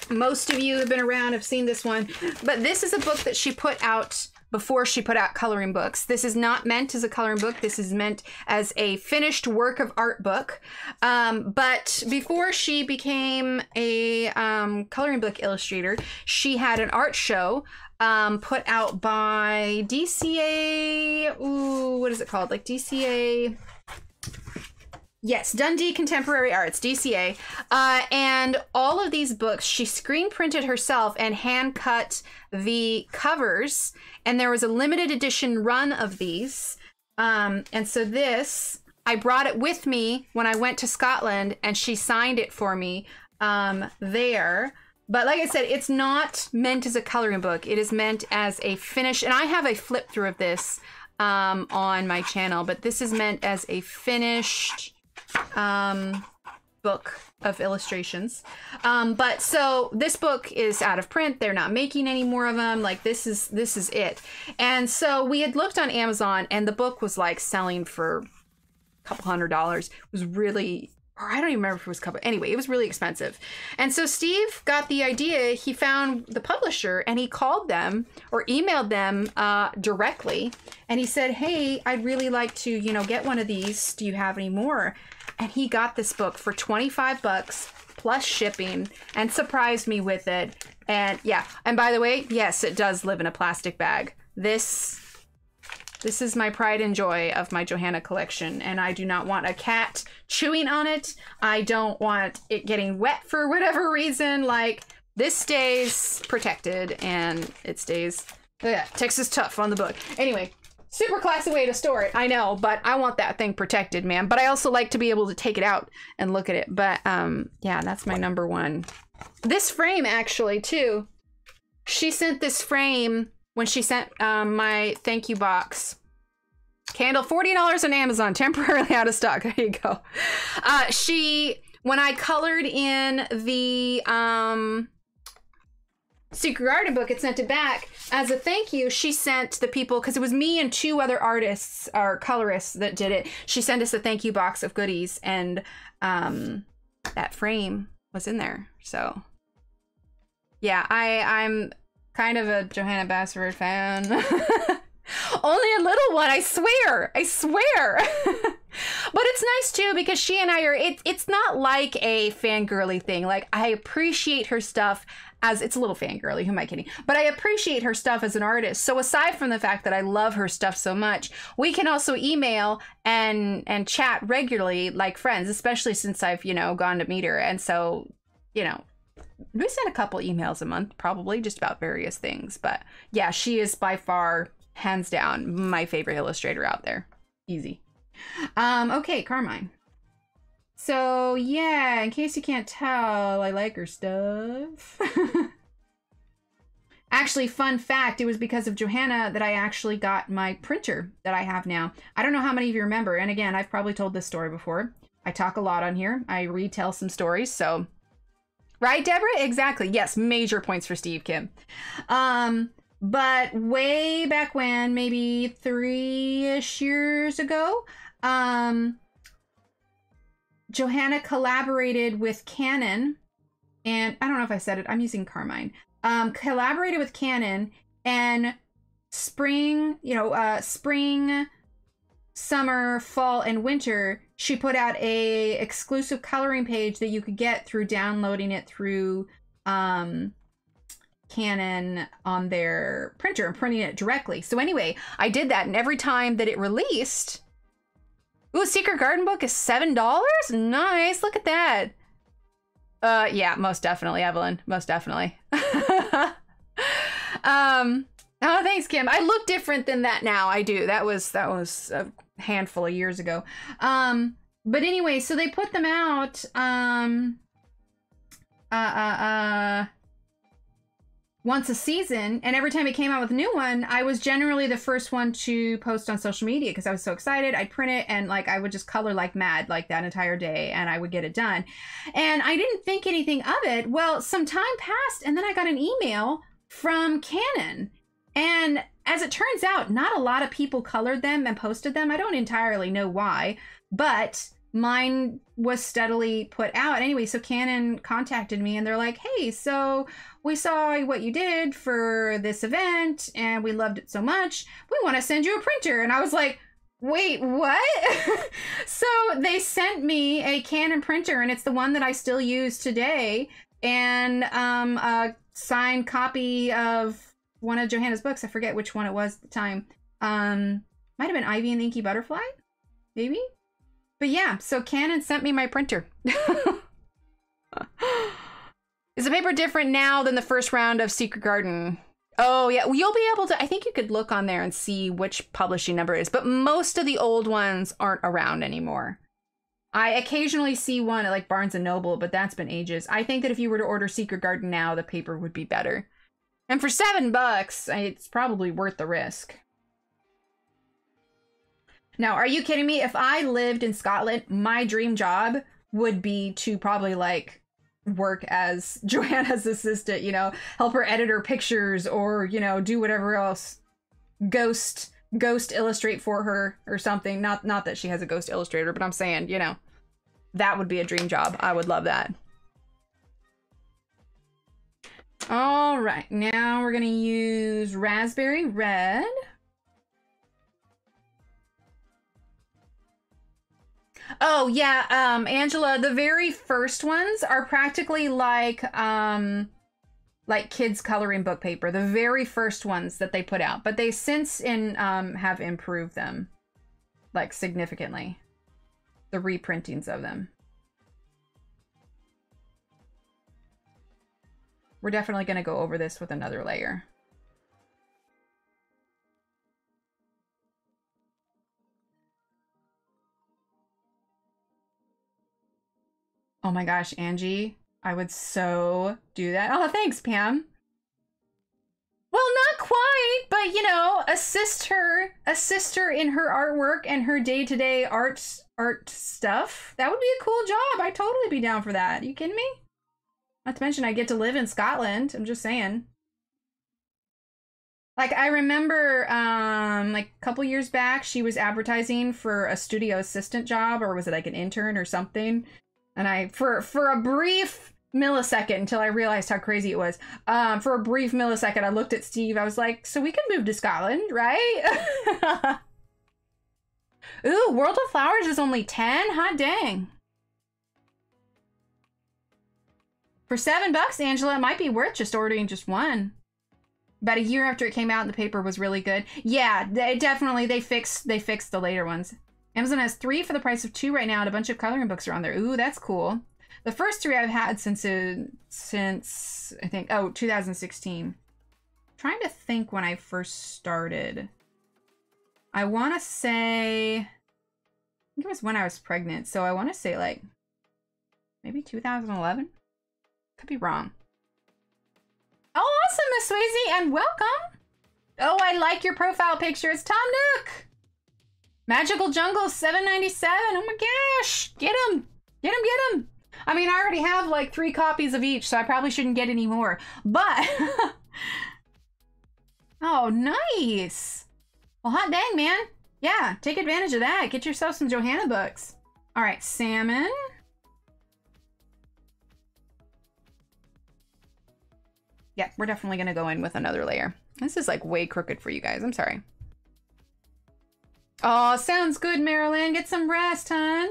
Most of you have been around, have seen this one, but this is a book that she put out before she put out coloring books. This is not meant as a coloring book. This is meant as a finished work of art book. Um, but before she became a um, coloring book illustrator, she had an art show um, put out by D C A, ooh, what is it called? Like D C A Yes, Dundee Contemporary Arts, D C A. Uh, and all of these books, she screen printed herself and hand cut the covers. And there was a limited edition run of these. Um, and so this, I brought it with me when I went to Scotland and she signed it for me um, there. But like I said, it's not meant as a coloring book. It is meant as a finish. And I have a flip through of this um, on my channel, but this is meant as a finished um book of illustrations. Um but so this book is out of print. They're not making any more of them. Like this is this is it. And so we had looked on Amazon and the book was like selling for a couple hundred dollars. It was really, or I don't even remember if it was a couple, anyway, it was really expensive. And so Steve got the idea, he found the publisher and he called them or emailed them uh, directly. And he said, hey, I'd really like to, you know, get one of these. Do you have any more? And he got this book for twenty-five bucks plus shipping and surprised me with it. And yeah, and by the way, yes, it does live in a plastic bag. This This is my pride and joy of my Johanna collection, and I do not want a cat chewing on it. I don't want it getting wet for whatever reason. Like, this stays protected, and it stays... Oh yeah, Texas Tough on the book. Anyway, super classy way to store it, I know, but I want that thing protected, man. But I also like to be able to take it out and look at it. But, um, yeah, that's my number one. This frame, actually, too. She sent this frame... when she sent um, my thank you box. Candle, forty dollars on Amazon, temporarily out of stock. There you go. Uh, she, when I colored in the um, Secret Garden book, it sent it back. As a thank you, she sent the people, because it was me and two other artists or colorists that did it. She sent us a thank you box of goodies, and um, that frame was in there. So yeah, I, I'm... kind of a Johanna Basford fan. Only a little one, I swear. I swear. But it's nice too, because she and I are, it, it's not like a fangirly thing. Like, I appreciate her stuff as, it's a little fangirly, who am I kidding? But I appreciate her stuff as an artist. So aside from the fact that I love her stuff so much, we can also email and and chat regularly like friends, especially since I've, you know, gone to meet her. And so, you know, we send a couple emails a month, probably, just about various things. But yeah, she is by far, hands down, my favorite illustrator out there. Easy. Um, okay, Carmine. So yeah, in case you can't tell, I like her stuff. Actually, fun fact, it was because of Johanna that I actually got my printer that I have now. I don't know how many of you remember. And again, I've probably told this story before. I talk a lot on here. I retell some stories, so... Right, Deborah? Exactly. Yes, major points for Steve Kim. Um, but way back when, maybe three-ish years ago, um, Johanna collaborated with Canon, and I don't know if I said it, I'm using Carmine, um, collaborated with Canon and spring, you know, uh, spring, summer, fall, and winter, she put out a exclusive coloring page that you could get through downloading it through um, Canon on their printer and printing it directly. So anyway, I did that, and every time that it released, ooh, Secret Garden book is seven dollars? Nice, look at that. Uh, yeah, most definitely, Evelyn, most definitely. um, oh, thanks, Kim. I look different than that now, I do. That was, that was... Uh, handful of years ago. Um, but anyway, so they put them out, um, uh, uh, uh, once a season. And every time it came out with a new one, I was generally the first one to post on social media because I was so excited. I'd print it and like, I would just color like mad, like that entire day, and I would get it done. And I didn't think anything of it. Well, some time passed and then I got an email from Canon. And as it turns out, not a lot of people colored them and posted them. I don't entirely know why, but mine was steadily put out. Anyway, so Canon contacted me and they're like, hey, so we saw what you did for this event and we loved it so much. We want to send you a printer. And I was like, wait, what? So they sent me a Canon printer, and it's the one that I still use today, and um, a signed copy of one of Johanna's books. I forget which one it was at the time. Um, might have been Ivy and the Inky Butterfly, maybe? But yeah, so Canon sent me my printer. Is the paper different now than the first round of Secret Garden? Oh, yeah. Well, you'll be able to... I think you could look on there and see which publishing number it is. But most of the old ones aren't around anymore. I occasionally see one at, like, Barnes and Noble, but that's been ages. I think that if you were to order Secret Garden now, the paper would be better. And for seven bucks, it's probably worth the risk. Now, are you kidding me? If I lived in Scotland, my dream job would be to probably, like... work as Johanna's assistant, you know, help her edit her pictures or, you know, do whatever else. Ghost, ghost illustrate for her or something. Not, not that she has a ghost illustrator, but I'm saying, you know, that would be a dream job. I would love that. All right, now we're going to use raspberry red. Oh, yeah, um, Angela, the very first ones are practically like, um, like kids' coloring book paper. The very first ones that they put out. But they since in, um, have improved them, like, significantly. The reprintings of them. We're definitely going to go over this with another layer. Oh my gosh, Angie, I would so do that. Oh, thanks, Pam. Well, not quite, but, you know, assist her, assist her in her artwork and her day-to-day art, art stuff. That would be a cool job. I'd totally be down for that. Are you kidding me? Not to mention I get to live in Scotland. I'm just saying. Like, I remember, um, like, a couple years back, she was advertising for a studio assistant job, or was it like an intern or something? And I, for, for a brief millisecond, until I realized how crazy it was, um, for a brief millisecond, I looked at Steve. I was like, so we can move to Scotland, right? Ooh, World of Flowers is only ten? Hot dang. For seven bucks, Angela, it might be worth just ordering just one. About a year after it came out, the paper was really good. Yeah, they definitely, they fixed, they fixed the later ones. Amazon has three for the price of two right now, and a bunch of coloring books are on there. Ooh, that's cool. The first three I've had since, it, since I think, oh, two thousand sixteen. I'm trying to think when I first started. I want to say, I think it was when I was pregnant. So I want to say like maybe two thousand eleven. Could be wrong. Oh, awesome, Miss Swayze, and welcome. Oh, I like your profile picture. It's Tom Nook. Magical Jungle, seven ninety-seven. Oh my gosh. Get them. Get them, get them. I mean, I already have like three copies of each, so I probably shouldn't get any more. But. Oh, nice. Well, hot dang, man. Yeah, take advantage of that. Get yourself some Johanna books. All right, salmon. Yeah, we're definitely going to go in with another layer. This is like way crooked for you guys. I'm sorry. Oh, sounds good, Marilyn. Get some rest, hon. I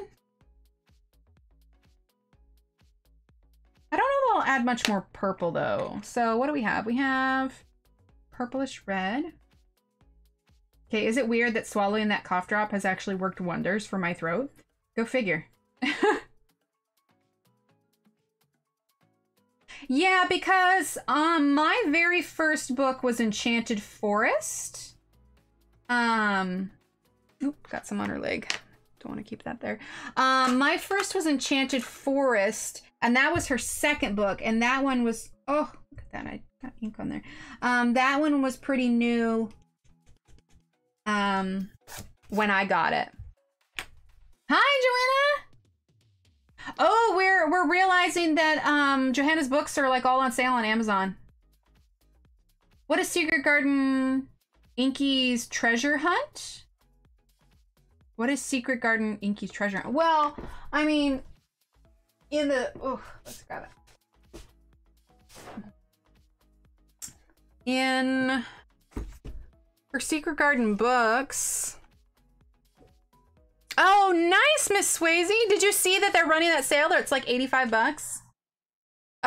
don't know if I'll add much more purple, though. So what do we have? We have purplish red. Okay, is it weird that swallowing that cough drop has actually worked wonders for my throat? Go figure. Yeah, because um, my very first book was Enchanted Forest. Um... Oop, got some on her leg. Don't want to keep that there. Um, my first was Enchanted Forest, and that was her second book. And that one was, oh, look at that. I got ink on there. Um, that one was pretty new um, when I got it. Hi, Johanna. Oh, we're, we're realizing that um, Johanna's books are like all on sale on Amazon. What is Secret Garden Inky's Treasure Hunt? What is Secret Garden Inky's Treasure? Well, I mean, in the... Oh, let's grab it. In her Secret Garden books... Oh, nice, Miss Swayze! Did you see that they're running that sale? It's like eighty-five bucks.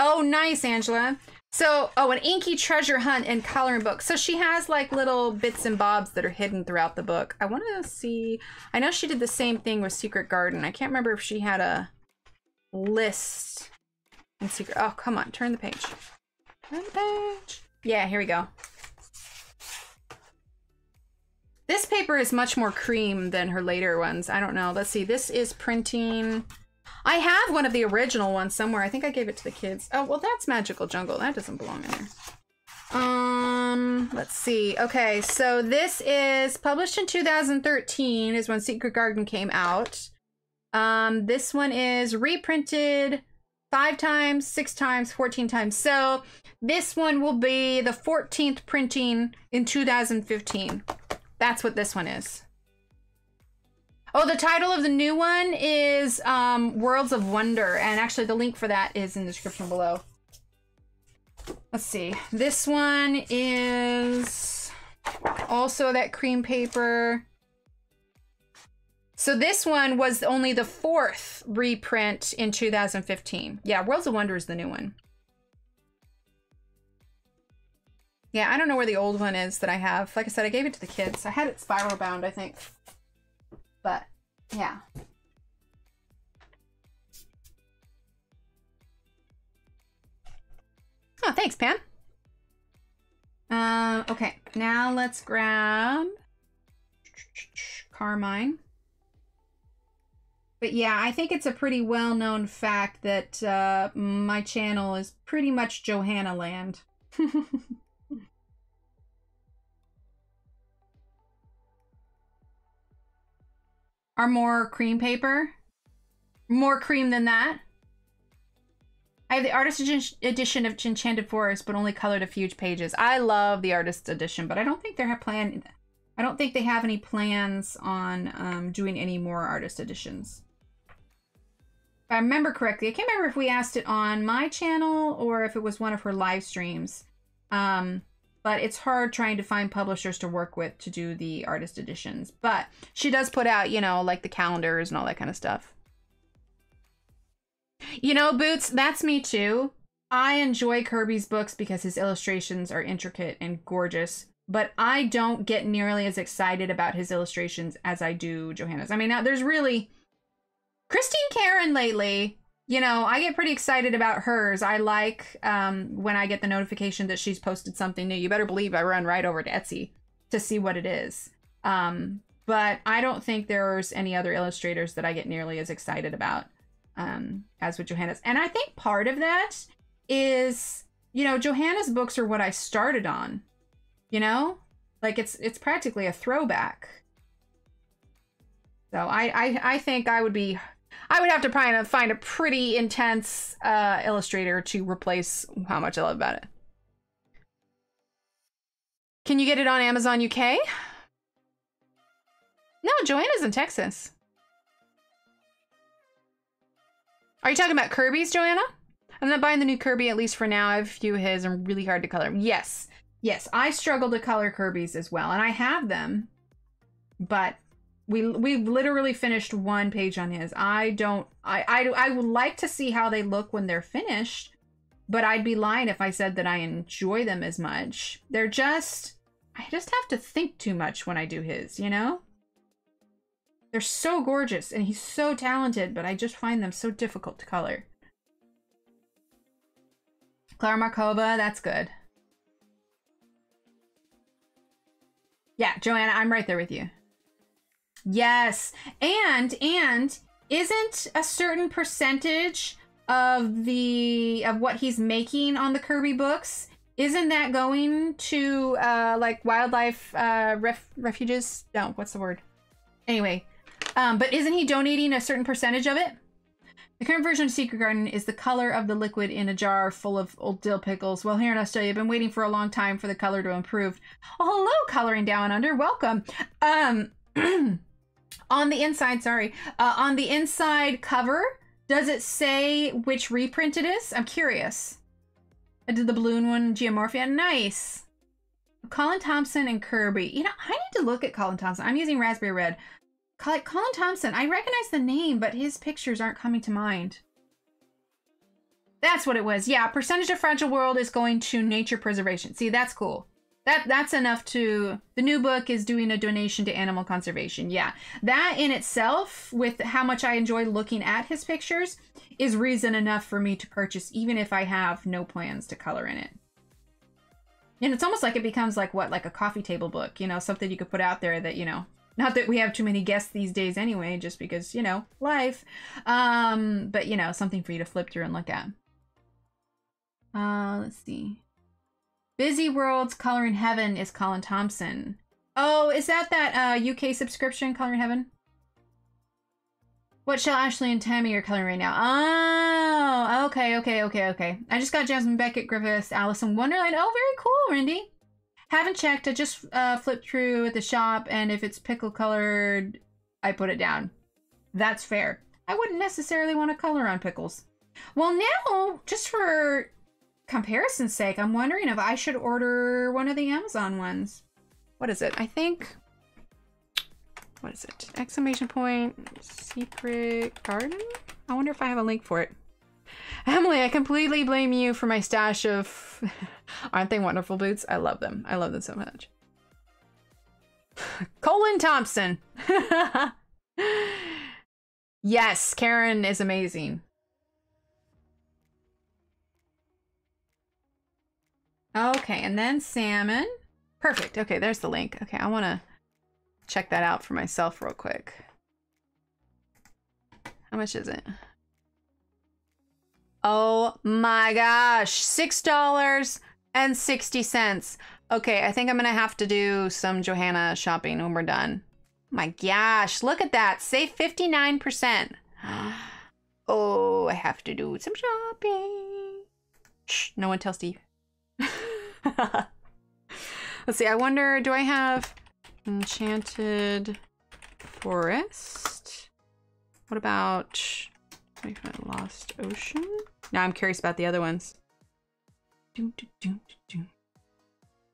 Oh, nice, Angela. So, oh, an inky treasure hunt and coloring book. So she has like little bits and bobs that are hidden throughout the book. I want to see, I know she did the same thing with Secret Garden. I can't remember if she had a list in Secret. Oh, come on, turn the page. Turn the page. Yeah, here we go. This paper is much more cream than her later ones. I don't know. Let's see. This is printing. I have one of the original ones somewhere. I think I gave it to the kids. Oh, well, that's Magical Jungle. That doesn't belong in there. Um, let's see. Okay, so this is published in two thousand thirteen is when Secret Garden came out. Um, this one is reprinted five times, six times, fourteen times. So this one will be the fourteenth printing in two thousand fifteen. That's what this one is. Oh, the title of the new one is um, Worlds of Wonder. And actually, the link for that is in the description below. Let's see. This one is also that cream paper. So this one was only the fourth reprint in two thousand fifteen. Yeah, Worlds of Wonder is the new one. Yeah, I don't know where the old one is that I have. Like I said, I gave it to the kids. I had it spiral bound, I think. But, yeah. Oh, thanks, Pam. Um, okay, now let's grab Carmine. But yeah, I think it's a pretty well-known fact that uh, my channel is pretty much Johanna land. Are more cream paper? More cream than that? I have the Artist Edition of Enchanted Forest, but only colored a few pages. I love the Artist Edition, but I don't think they have plan. I don't think they have any plans on um, doing any more Artist Editions. If I remember correctly, I can't remember if we asked it on my channel or if it was one of her live streams. Um, But it's hard trying to find publishers to work with to do the Artist Editions. But she does put out, you know, like the calendars and all that kind of stuff. You know, Boots, that's me too. I enjoy Kirby's books because his illustrations are intricate and gorgeous. But I don't get nearly as excited about his illustrations as I do Johanna's. I mean, now there's really... Christine Caron lately... You know, I get pretty excited about hers. I like um, when I get the notification that she's posted something new. You better believe I run right over to Etsy to see what it is. Um, but I don't think there's any other illustrators that I get nearly as excited about um, as with Johanna's. And I think part of that is, you know, Johanna's books are what I started on. You know, like it's it's practically a throwback. So I I, I think I would be... I would have to probably find a pretty intense uh, illustrator to replace how much I love about it. Can you get it on Amazon U K? No, Johanna's in Texas. Are you talking about Kirby's, Johanna? I'm not buying the new Kirby, at least for now. I have a few of his. I'm really hard to color. Yes. Yes, I struggle to color Kirby's as well. And I have them. But... We we literally finished one page on his. I don't, I, I, I would like to see how they look when they're finished, but I'd be lying if I said that I enjoy them as much. They're just, I just have to think too much when I do his, you know? They're so gorgeous and he's so talented, but I just find them so difficult to color. Clara Markova, that's good. Yeah, Johanna, I'm right there with you. Yes, and and isn't a certain percentage of the of what he's making on the Kirby books, isn't that going to uh like wildlife uh ref refuges? No, what's the word? Anyway, um but isn't he donating a certain percentage of it? The current version of Secret Garden is the color of the liquid in a jar full of old dill pickles. Well, here in Australia, I've been waiting for a long time for the color to improve. Oh, hello, Coloring Down Under. Welcome. Um On the inside, sorry, uh, on the inside cover, does it say which reprint it is? I'm curious. I did the balloon one, Geomorphia. Nice. Colin Thompson and Kirby. You know, I need to look at Colin Thompson. I'm using Raspberry Red. Colin Thompson, I recognize the name, but his pictures aren't coming to mind. That's what it was. Yeah, percentage of fragile world is going to nature preservation. See, that's cool. That that's enough to... The new book is doing a donation to animal conservation. Yeah, that in itself, with how much I enjoy looking at his pictures, is reason enough for me to purchase, even if I have no plans to color in it. And it's almost like it becomes like what, like a coffee table book, you know, something you could put out there that, you know, not that we have too many guests these days anyway, just because, you know, life. Um, but, you know, something for you to flip through and look at. Uh, let's see. Busy World's Coloring Heaven is Colin Thompson. Oh, is that that uh, U K subscription, Coloring Heaven? What shall Ashley and Tammy are coloring right now? Oh, okay, okay, okay, okay. I just got Jasmine Beckett, Griffiths, Alice in Wonderland. Oh, very cool, Randy. Haven't checked. I just uh, flipped through at the shop, and if it's pickle colored, I put it down. That's fair. I wouldn't necessarily want to color on pickles. Well, now, just for comparison's sake, I'm wondering if I should order one of the Amazon ones. What is it? I think... What is it? Exclamation point, Secret Garden? I wonder if I have a link for it. Emily, I completely blame you for my stash of... Aren't they wonderful boots? I love them. I love them so much. Colin Thompson! Yes, Caran is amazing. Okay, and then salmon. Perfect. Okay, there's the link. Okay, I want to... check that out for myself real quick. How much is it? Oh my gosh, six dollars and sixty cents. Okay, I think I'm gonna have to do some Johanna shopping when we're done. My gosh, look at that, save fifty-nine percent. Oh, I have to do some shopping. Shh, no one tell Steve. Let's see, I wonder, do I have Enchanted Forest? What about Lost Ocean? Now I'm curious about the other ones. Doom, doom, doom, doom.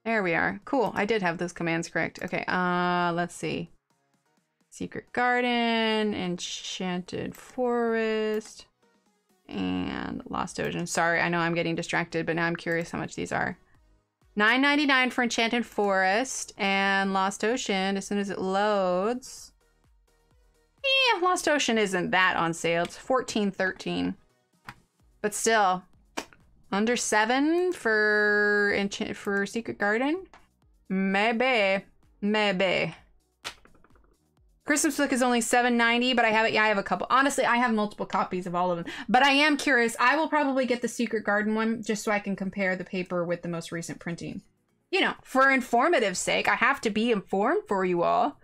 There we are. Cool. I did have those commands correct. Okay, uh, let's see. Secret Garden, Enchanted Forest, and Lost Ocean. Sorry, I know I'm getting distracted, but now I'm curious how much these are. nine ninety-nine for Enchanted Forest and Lost Ocean as soon as it loads. Yeah, Lost Ocean isn't that on sale. It's fourteen thirteen. But still, under seven for Enchant for Secret Garden? Maybe. Maybe. Christmas book is only seven ninety, but I have it. Yeah, I have a couple. Honestly, I have multiple copies of all of them. But I am curious. I will probably get the Secret Garden one just so I can compare the paper with the most recent printing. You know, for informative sake, I have to be informed for you all.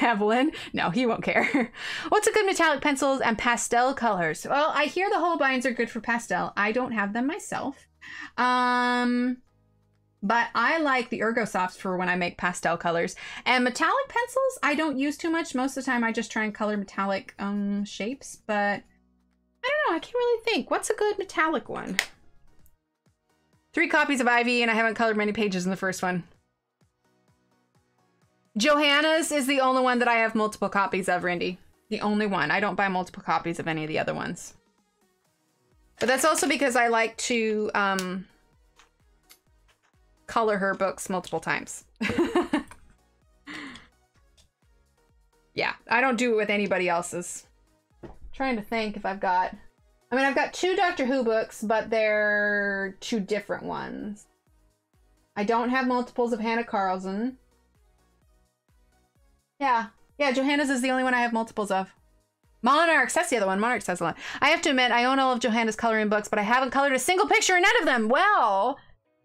Evelyn. No, he won't care. What's a good metallic pencils and pastel colors? Well, I hear the Holbeins are good for pastel. I don't have them myself. Um... But I like the Ergo Softs for when I make pastel colors. And metallic pencils, I don't use too much. Most of the time, I just try and color metallic um, shapes. But I don't know. I can't really think. What's a good metallic one? Three copies of Ivy, and I haven't colored many pages in the first one. Johanna's is the only one that I have multiple copies of, Randy. The only one. I don't buy multiple copies of any of the other ones. But that's also because I like to... Um, color her books multiple times. Yeah, I don't do it with anybody else's. I'm trying to think if I've got... I mean, I've got two Doctor Who books, but they're two different ones. I don't have multiples of Hannah Carlson. Yeah. Yeah, Johanna's is the only one I have multiples of. Monarchs, that's the other one. Monarchs has a lot. I have to admit, I own all of Johanna's coloring books, but I haven't colored a single picture in none of them. Well,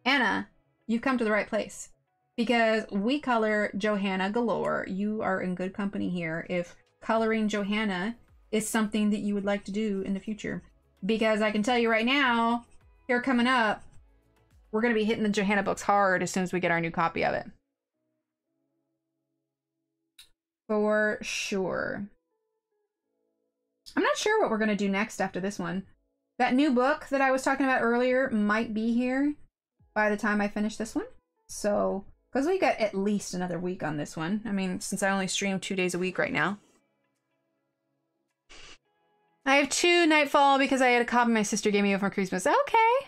Anna... you've come to the right place because we color Johanna galore. You are in good company here if coloring Johanna is something that you would like to do in the future. Because I can tell you right now, here coming up, we're going to be hitting the Johanna books hard as soon as we get our new copy of it. For sure. I'm not sure what we're going to do next after this one. That new book that I was talking about earlier might be here by the time I finish this one. So, because we got at least another week on this one. I mean, since I only stream two days a week right now. I have two Nightfall because I had a copy my sister gave me over Christmas. Okay.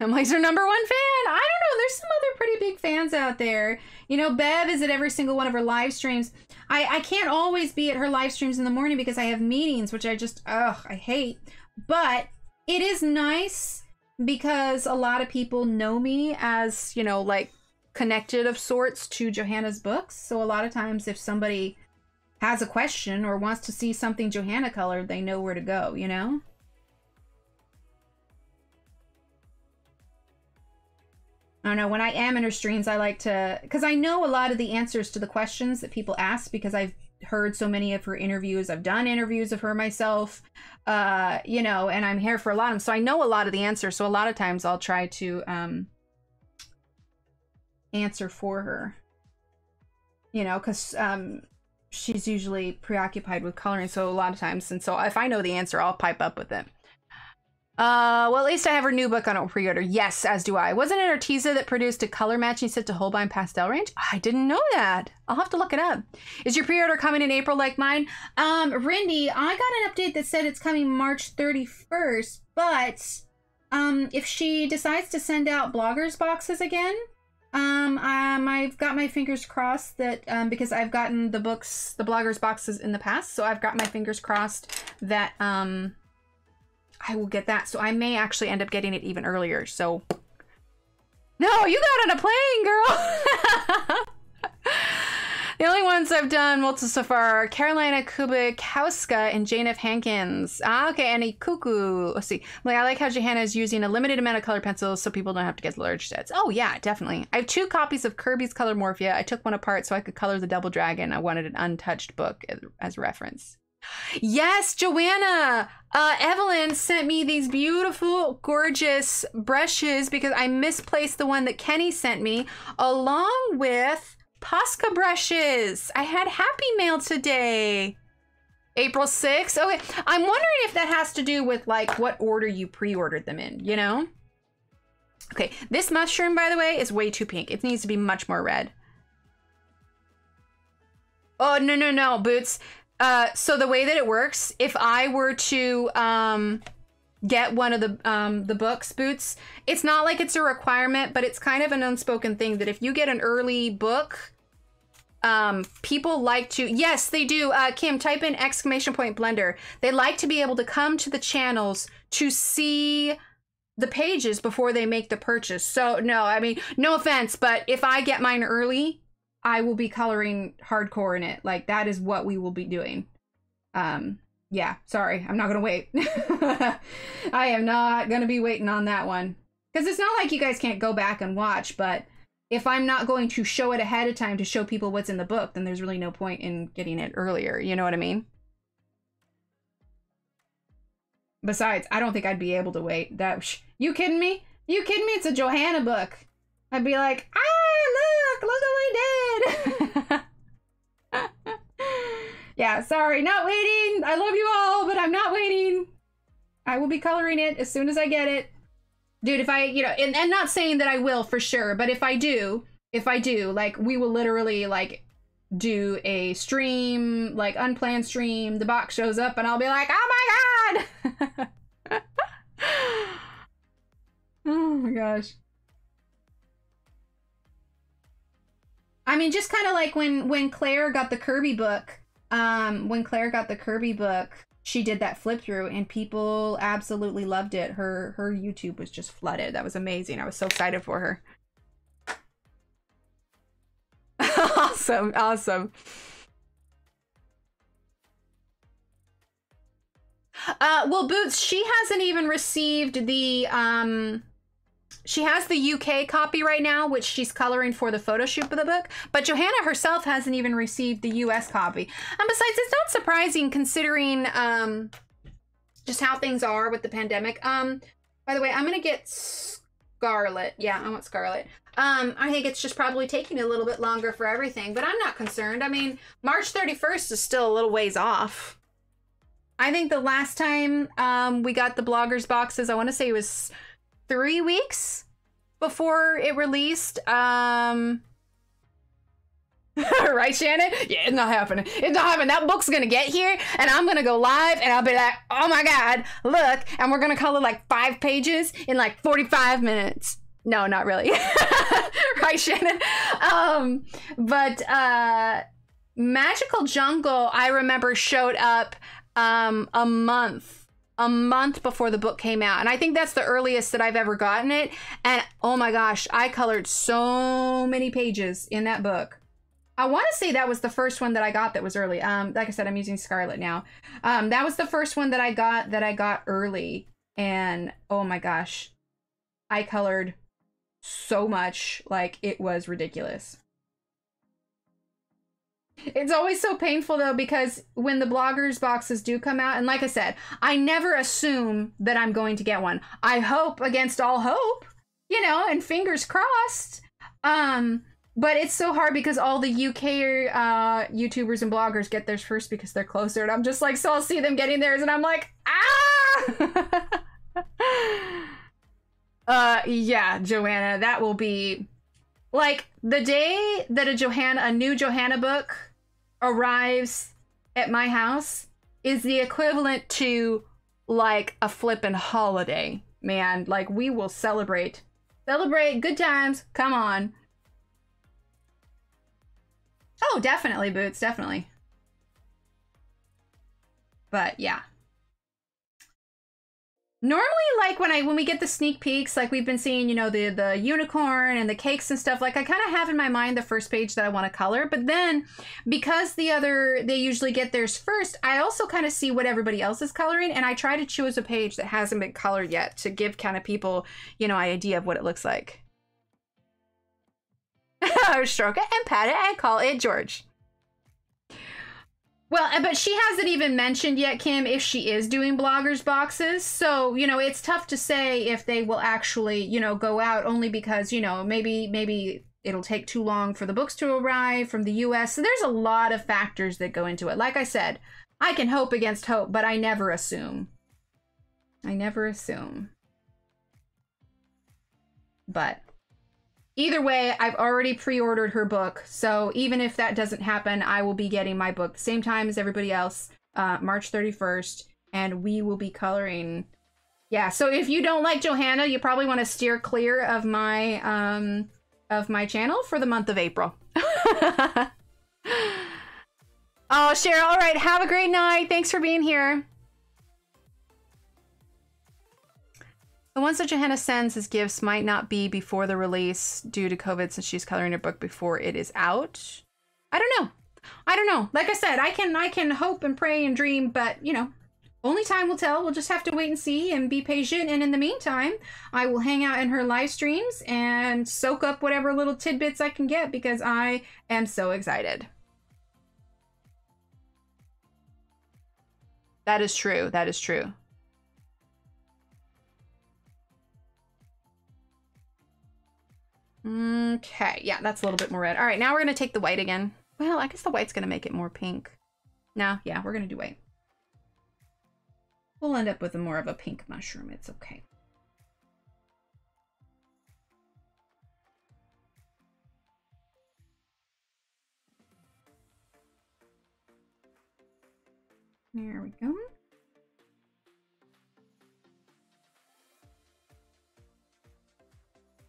Emily's her number one fan. I don't know. There's some other pretty big fans out there. You know, Bev is at every single one of her live streams. I, I can't always be at her live streams in the morning because I have meetings, which I just, ugh, I hate. But it is nice because a lot of people know me as, you know, like connected of sorts to Johanna's books. So a lot of times if somebody has a question or wants to see something Johanna colored, they know where to go, you know? I don't know, when I am in her streams, I like to... Because I know a lot of the answers to the questions that people ask because I've heard so many of her interviews. I've done interviews of her myself, uh, you know, and I'm here for a lot of them. So I know a lot of the answers. So a lot of times I'll try to um, answer for her, you know, because um, she's usually preoccupied with coloring. So a lot of times, and so if I know the answer, I'll pipe up with it. Uh, well, at least I have her new book on pre-order. Yes, as do I. Wasn't it Arteza that produced a color matching set to Holbein pastel range? I didn't know that. I'll have to look it up. Is your pre-order coming in April like mine? Um, Rindy, I got an update that said it's coming March thirty-first, but um, if she decides to send out bloggers boxes again, um, um, I've got my fingers crossed that, um, because I've gotten the books, the bloggers boxes in the past, so I've got my fingers crossed that, um... I will get that. So I may actually end up getting it even earlier. So no, you got on a plane, girl. The only ones I've done multiple so far are Carolina Kubikowska and Jane F. Hankins. Ah, okay. And a cuckoo. Let's see. Like, I like how Johanna is using a limited amount of color pencils so people don't have to get large sets. Oh yeah, definitely. I have two copies of Kirby's Color Morphia. I took one apart so I could color the Double Dragon. I wanted an untouched book as, as reference. Yes, Johanna! Uh, Evelyn sent me these beautiful, gorgeous brushes because I misplaced the one that Kenny sent me, along with Posca brushes. I had Happy Mail today. April sixth. Okay, I'm wondering if that has to do with, like, what order you pre-ordered them in, you know? Okay, this mushroom, by the way, is way too pink. It needs to be much more red. Oh, no, no, no, Boots. Uh, so the way that it works, if I were to um, get one of the um, the books, Boots, it's not like it's a requirement, but it's kind of an unspoken thing that if you get an early book, um, people like to, yes, they do. Uh, Kim, type in exclamation point blender. They like to be able to come to the channels to see the pages before they make the purchase. So no, I mean, no offense, but if I get mine early, I will be coloring hardcore in it. Like, that is what we will be doing. Um, yeah, sorry, I'm not gonna wait. I am not gonna be waiting on that one. Because it's not like you guys can't go back and watch, but if I'm not going to show it ahead of time to show people what's in the book, then there's really no point in getting it earlier, you know what I mean? Besides, I don't think I'd be able to wait. That, you kidding me? You kidding me? It's a Johanna book. I'd be like, ah, look, look what we did. Yeah, sorry, not waiting. I love you all, but I'm not waiting. I will be coloring it as soon as I get it. Dude, if I, you know, and, and not saying that I will for sure, but if I do, if I do, like, we will literally, like, do a stream, like, unplanned stream. The box shows up and I'll be like, oh my God. Oh my gosh. I mean, just kind of like when, when Claire got the Kirby book, um, when Claire got the Kirby book, she did that flip through and people absolutely loved it. Her, her YouTube was just flooded. That was amazing. I was so excited for her. Awesome. Awesome. Uh, well, Boots, she hasn't even received the, um, she has the U K copy right now, which she's coloring for the photo shoot of the book, but Johanna herself hasn't even received the U S copy. And besides, it's not surprising considering um, just how things are with the pandemic. Um, by the way, I'm gonna get Scarlet. Yeah, I want Scarlet. Um, I think it's just probably taking a little bit longer for everything, but I'm not concerned. I mean, March thirty-first is still a little ways off. I think the last time um, we got the bloggers boxes, I wanna say it was three weeks before it released. Um, Right, Shannon? Yeah, it's not happening. It's not happening. That book's gonna get here, and I'm gonna go live, and I'll be like, oh my god, look, and we're gonna color like five pages in like forty-five minutes. No, not really. Right, Shannon? Um, but uh, Magical Jungle, I remember, showed up um, a month, a month before the book came out. And I think that's the earliest that I've ever gotten it. And oh my gosh, I colored so many pages in that book. I want to say that was the first one that I got that was early. Um, like I said, I'm using Scarlet now. Um, that was the first one that I got that I got early. And oh my gosh, I colored so much, like it was ridiculous. It's always so painful though, because when the bloggers boxes do come out, and like I said, I never assume that I'm going to get one. I hope against all hope, you know, and fingers crossed. Um, But it's so hard because all the U K uh, YouTubers and bloggers get theirs first because they're closer. And I'm just like, so I'll see them getting theirs. And I'm like, ah! uh, yeah, Johanna, that will be... Like, the day that a Johanna, a new Johanna book arrives at my house is the equivalent to, like, a flippin' holiday, man. Like, we will celebrate. Celebrate. Good times. Come on. Oh, definitely, Boots, definitely. But yeah. Normally, like when I when we get the sneak peeks, like we've been seeing, you know, the the unicorn and the cakes and stuff, like I kind of have in my mind the first page that I want to color, but then because the other they usually get theirs first, I also kind of see what everybody else is coloring, and I try to choose a page that hasn't been colored yet to give kind of people, you know, an idea of what it looks like. Or stroke it and pat it and call it George. Well, but she hasn't even mentioned yet, Kim, if she is doing bloggers boxes. So, you know, it's tough to say if they will actually, you know, go out, only because, you know, maybe maybe it'll take too long for the books to arrive from the U S. So there's a lot of factors that go into it. Like I said, I can hope against hope, but I never assume. I never assume. But... either way, I've already pre-ordered her book, so even if that doesn't happen, I will be getting my book the same time as everybody else, uh, March thirty-first, and we will be coloring. Yeah, so if you don't like Johanna, you probably want to steer clear of my um, of my channel for the month of April. Oh, Cheryl, all right, have a great night. Thanks for being here. The ones that Johanna sends as gifts might not be before the release due to COVID, since she's coloring her book before it is out. I don't know. I don't know. Like I said, I can I can hope and pray and dream, but, you know, only time will tell. We'll just have to wait and see and be patient. And in the meantime, I will hang out in her live streams and soak up whatever little tidbits I can get, because I am so excited. That is true. That is true. Okay, yeah, that's a little bit more red. All right, now we're gonna take the white again. Well, I guess the white's gonna make it more pink. No, yeah, we're gonna do white. We'll end up with a more of a pink mushroom. It's okay. There we go.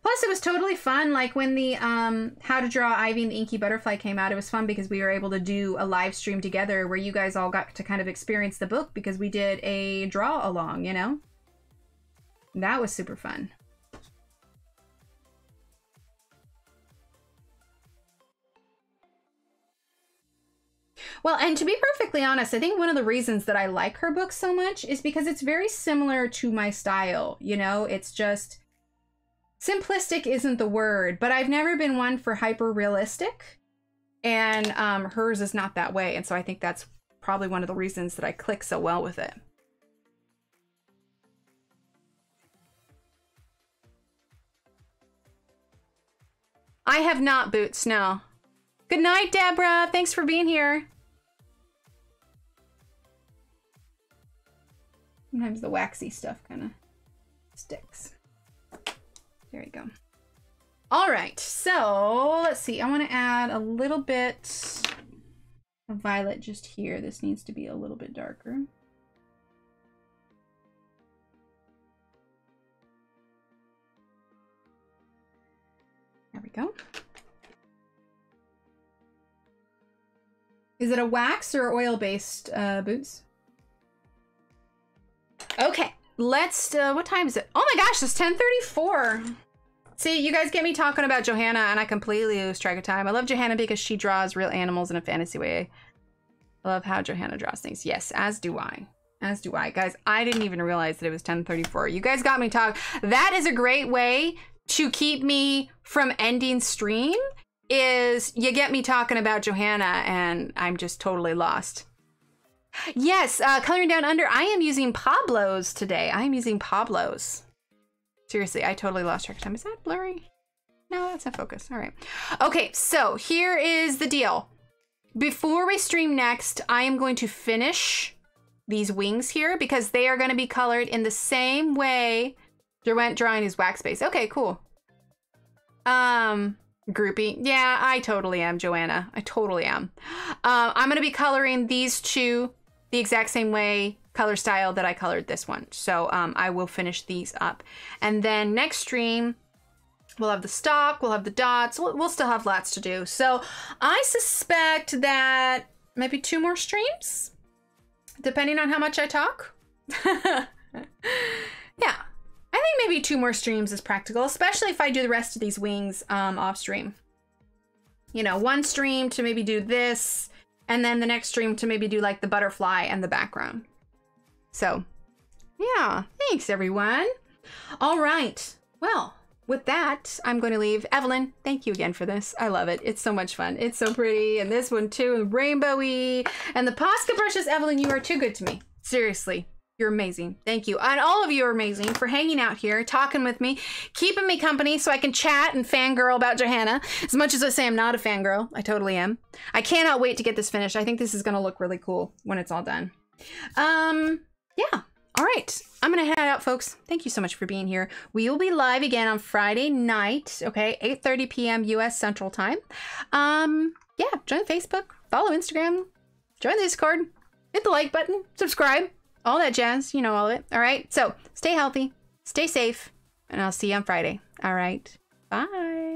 Plus, it was totally fun, like when the um, How to Draw Ivy and the Inky Butterfly came out, it was fun because we were able to do a live stream together where you guys all got to kind of experience the book because we did a draw along, you know? That was super fun. Well, and to be perfectly honest, I think one of the reasons that I like her book so much is because it's very similar to my style, you know? It's just... simplistic isn't the word, but I've never been one for hyper realistic, and um, hers is not that way. And so I think that's probably one of the reasons that I click so well with it. I have not, Boots, no. Good night, Deborah. Thanks for being here. Sometimes the waxy stuff kind of sticks. There we go. All right, so let's see. I want to add a little bit of violet just here. This needs to be a little bit darker. There we go. Is it a wax or oil-based uh, boots? Okay, let's, uh, what time is it? Oh my gosh, it's ten thirty-four. See, you guys get me talking about Johanna and I completely lose track of time. I love Johanna because she draws real animals in a fantasy way. I love how Johanna draws things. Yes, as do I. As do I. Guys, I didn't even realize that it was ten thirty-four. You guys got me talking. That is a great way to keep me from ending stream. Is you get me talking about Johanna and I'm just totally lost. Yes, uh, Coloring Down Under, I am using Pablo's today. I am using Pablo's. Seriously, I totally lost track of time. Is that blurry? No, that's not focus. All right. Okay, so here is the deal. Before we stream next, I am going to finish these wings here because they are going to be colored in the same way Derwent drawing his wax base. Okay, cool. Um... Groupie. Yeah, I totally am, Johanna. I totally am. Uh, I'm going to be coloring these two the exact same way, color style that I colored this one. So um, I will finish these up. And then next stream, we'll have the stock, we'll have the dots, we'll, we'll still have lots to do. So I suspect that maybe two more streams, depending on how much I talk. Yeah. I think maybe two more streams is practical, especially if I do the rest of these wings um, off stream. You know, one stream to maybe do this, and then the next stream to maybe do like the butterfly and the background. So, yeah, thanks everyone. All right, well, with that, I'm going to leave. Evelyn, thank you again for this. I love it. It's so much fun. It's so pretty, and this one too, and rainbowy, and the Posca brushes. Evelyn, you are too good to me. Seriously. You're amazing. Thank you. And all of you are amazing for hanging out here, talking with me, keeping me company so I can chat and fangirl about Johanna. As much as I say I'm not a fangirl, I totally am. I cannot wait to get this finished. I think this is going to look really cool when it's all done. Um, yeah. All right. I'm going to head out, folks. Thank you so much for being here. We will be live again on Friday night, okay, eight thirty p m U S Central Time. Um, yeah, join Facebook, follow Instagram, join the Discord, hit the like button, subscribe. All that jazz, you know all of it. All right, so stay healthy, stay safe, and I'll see you on Friday. All right, bye.